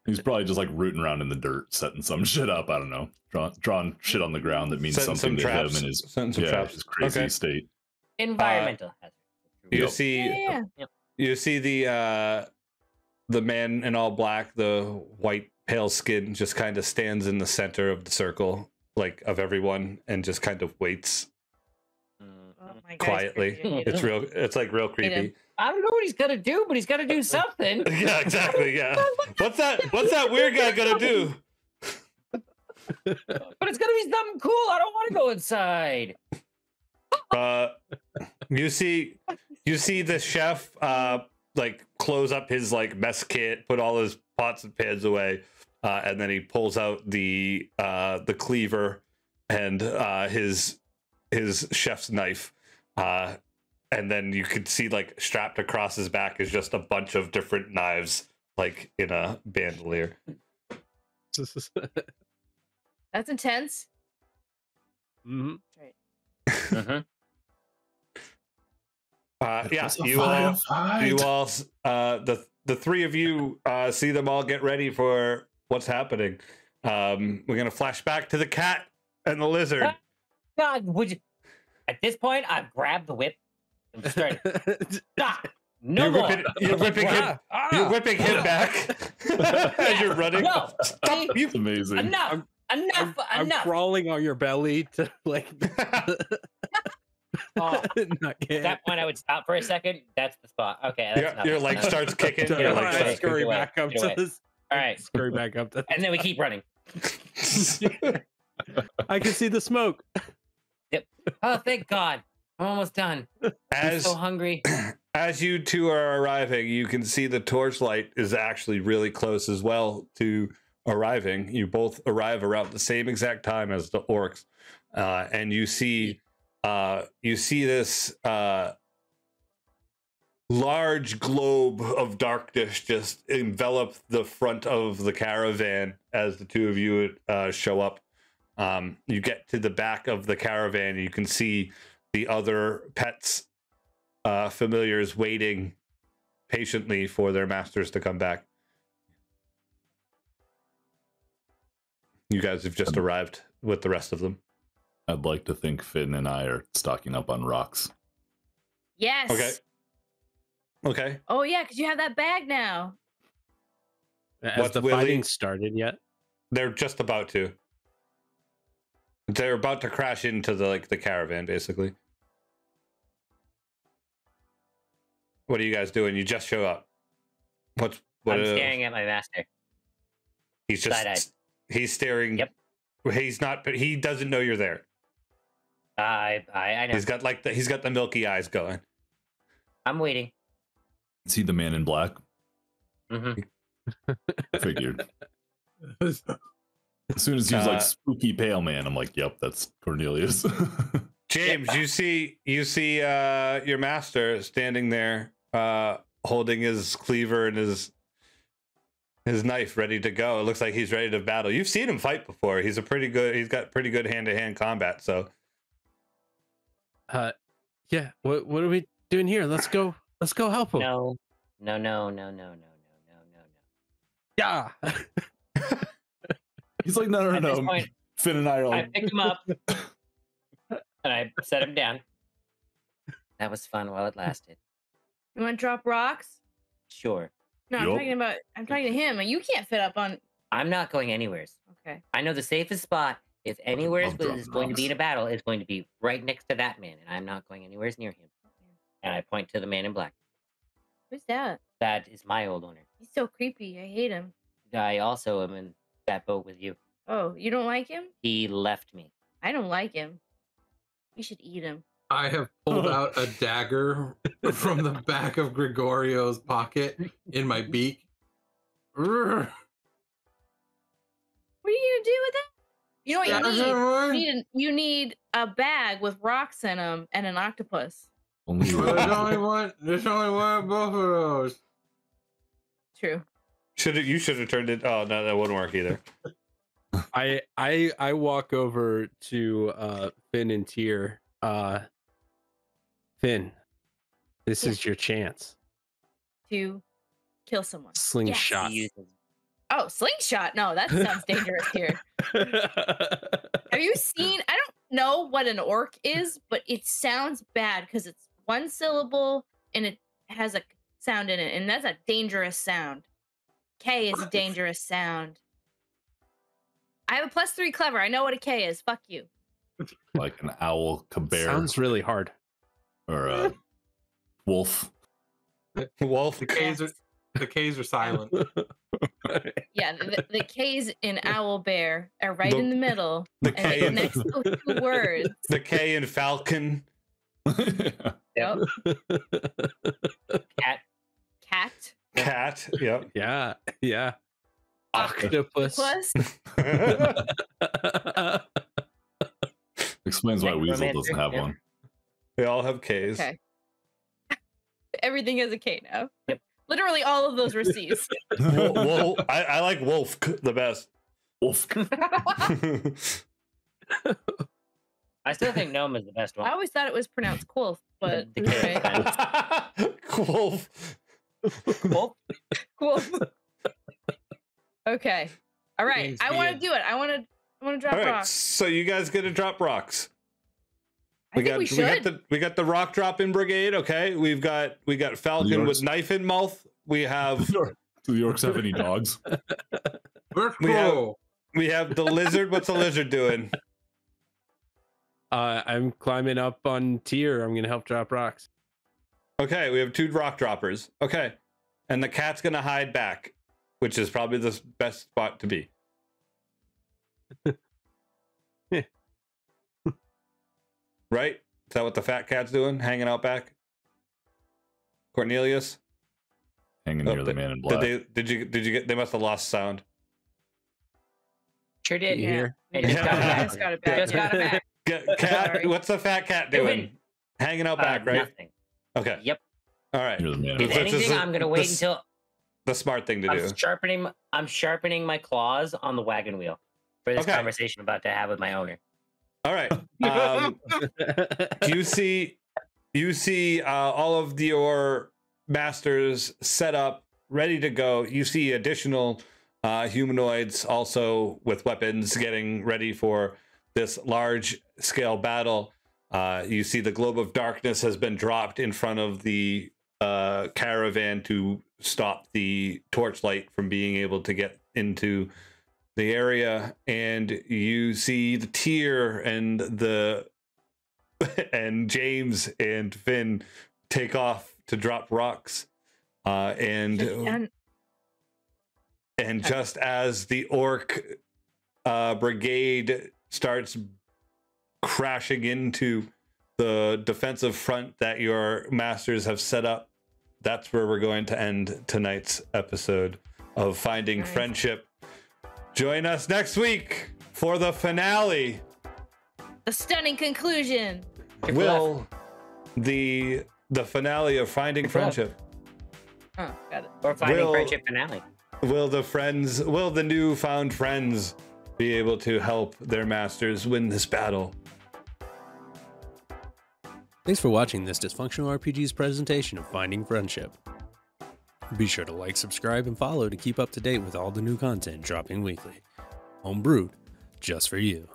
He's probably just like rooting around in the dirt, setting some shit up. I don't know, drawing shit on the ground that means something to him in his, his crazy state. Environmental hazard. You see, you see the man in all black, the white pale skin, just kind of stands in the center of the circle, like of everyone, and just kind of waits quietly. It's real. It's like real creepy. I don't know what he's gonna do, but he's gonna do something. Yeah, exactly. Yeah. What's that weird guy gonna do? But it's gonna be something cool. I don't want to go inside. You see the chef like close up his like mess kit, put all his pots and pans away, and then he pulls out the cleaver and his chef's knife. And then you could see, like, strapped across his back is just a bunch of different knives, like, in a bandolier. That's intense. Mm-hmm. Right. Uh-huh. Yeah, the three of you see them all get ready for what's happening. We're going to flash back to the cat and the lizard. God, would you... At this point, I've grabbed the whip. I'm just trying to stop. No, you're whipping him back as you're running. No, stop. That's amazing. Enough. I'm crawling on your belly to like. At that point, I would stop for a second. That's the spot. Okay, that's your leg starts kicking. Your leg starts scurry back up to this. All right, scurry back up to. And then we keep running. I can see the smoke. Yep. Oh, thank God. I'm almost done. I'm so hungry. As you two are arriving, you can see the torchlight is actually really close as well to arriving. You both arrive around the same exact time as the orcs, and you see this large globe of darkness just envelop the front of the caravan as the two of you show up. You get to the back of the caravan, and you can see the other pets, familiars, waiting patiently for their masters to come back. You guys have just arrived with the rest of them. I'd like to think Finn and I are stocking up on rocks. Yes. Okay. Oh yeah, because you have that bag now. Has the fighting started yet? They're just about to. They're about to crash into the caravan, basically. What are you guys doing? You just show up. I'm staring at my master. He's just he's staring. Yep. He's not. He doesn't know you're there. I know. He's got he's got the milky eyes going. I'm waiting. Is he the man in black? Mm-hmm. Figured. As soon as he's like spooky pale man, I'm like, yep, that's Cornelius. James, you see your master standing there, holding his cleaver and his knife ready to go. It looks like he's ready to battle. You've seen him fight before. He's got pretty good hand-to-hand combat, so yeah, what are we doing here? Let's go help him. No, No. Yeah. He's like, no. Point, Finn and I are like, I picked him up and I set him down. That was fun while it lasted. You want to drop rocks? Sure. No, I'm talking about. I'm talking to him. You can't fit up on. I'm not going anywhere. Okay. I know the safest spot. If anywhere is going to be in a battle, it's going to be right next to that man, and I'm not going anywhere near him. And I point to the man in black. Who's that? That is my old owner. He's so creepy. I hate him. I also am in that boat with you. Oh, you don't like him? He left me. I don't like him. You should eat him. I have pulled out a dagger from the back of Gregorio's pocket in my beak. What are you going to do with that? You know what you need? You need a bag with rocks in them and an octopus. There's only one both of those. True. You should have turned it. Oh no, that wouldn't work either. I walk over to Finn and Tyr. Finn, this is your chance to kill someone. Slingshot. Yes. Oh, slingshot. No, that sounds dangerous here. Have you seen? I don't know what an orc is, but it sounds bad because it's one syllable and it has a sound in it, and that's a dangerous sound. K is a dangerous sound. I have a +3 clever. I know what a K is. Fuck you. Like an owl, a bear. Sounds really hard. Or a wolf. Wolf. The K's are silent. Yeah, the K's in owl, bear are right in the middle. The K and next to two words. The K in falcon. Yep. Cat. Yep. Yeah. Octopus. Explains why Weasel doesn't have one. They all have K's. Okay. Everything has a K now. Yep. Literally all of those were C's. Well, I like wolf the best. Wolf. I still think gnome is the best one. I always thought it was pronounced quolf, but quolf. Quolf. Okay. All right. I want to do it. I want to drop rocks. So you guys get to drop rocks. We got the rock dropping brigade. Okay, we got Falcon with knife in mouth. We have. Do the orcs have any dogs? We have the lizard. What's the lizard doing? I'm climbing up on Tyr. I'm gonna help drop rocks. Okay, we have 2 rock droppers. Okay, and the cat's gonna hide back, which is probably the best spot to be. Yeah. Right? Is that what the fat cat's doing? Hanging out back? Cornelius? Hanging near the man in black. Did you get? They must have lost sound. Sure did. Yeah. I just got it back. Cat, what's the fat cat doing? Hanging out back, right? Nothing. Okay. Yep. All right. If anything, I'm going to wait until... The smart thing to do. I'm sharpening my claws on the wagon wheel for this conversation I'm about to have with my owner. All right. You see all of your masters set up, ready to go. You see additional humanoids also with weapons getting ready for this large scale battle. You see the globe of darkness has been dropped in front of the caravan to stop the torchlight from being able to get into the area, and you see the Tyr and James and Finn take off to drop rocks, and just as the orc brigade starts crashing into the defensive front that your masters have set up, that's where we're going to end tonight's episode of Finding Friendship. Join us next week for the finale. The stunning conclusion. Will the finale of Finding Friendship. Oh, got it. Or Finding Friendship finale. Will the newfound friends be able to help their masters win this battle? Thanks for watching this Dysfunctional RPGs presentation of Finding Friendship. Be sure to like, subscribe, and follow to keep up to date with all the new content dropping weekly. Homebrewed, just for you.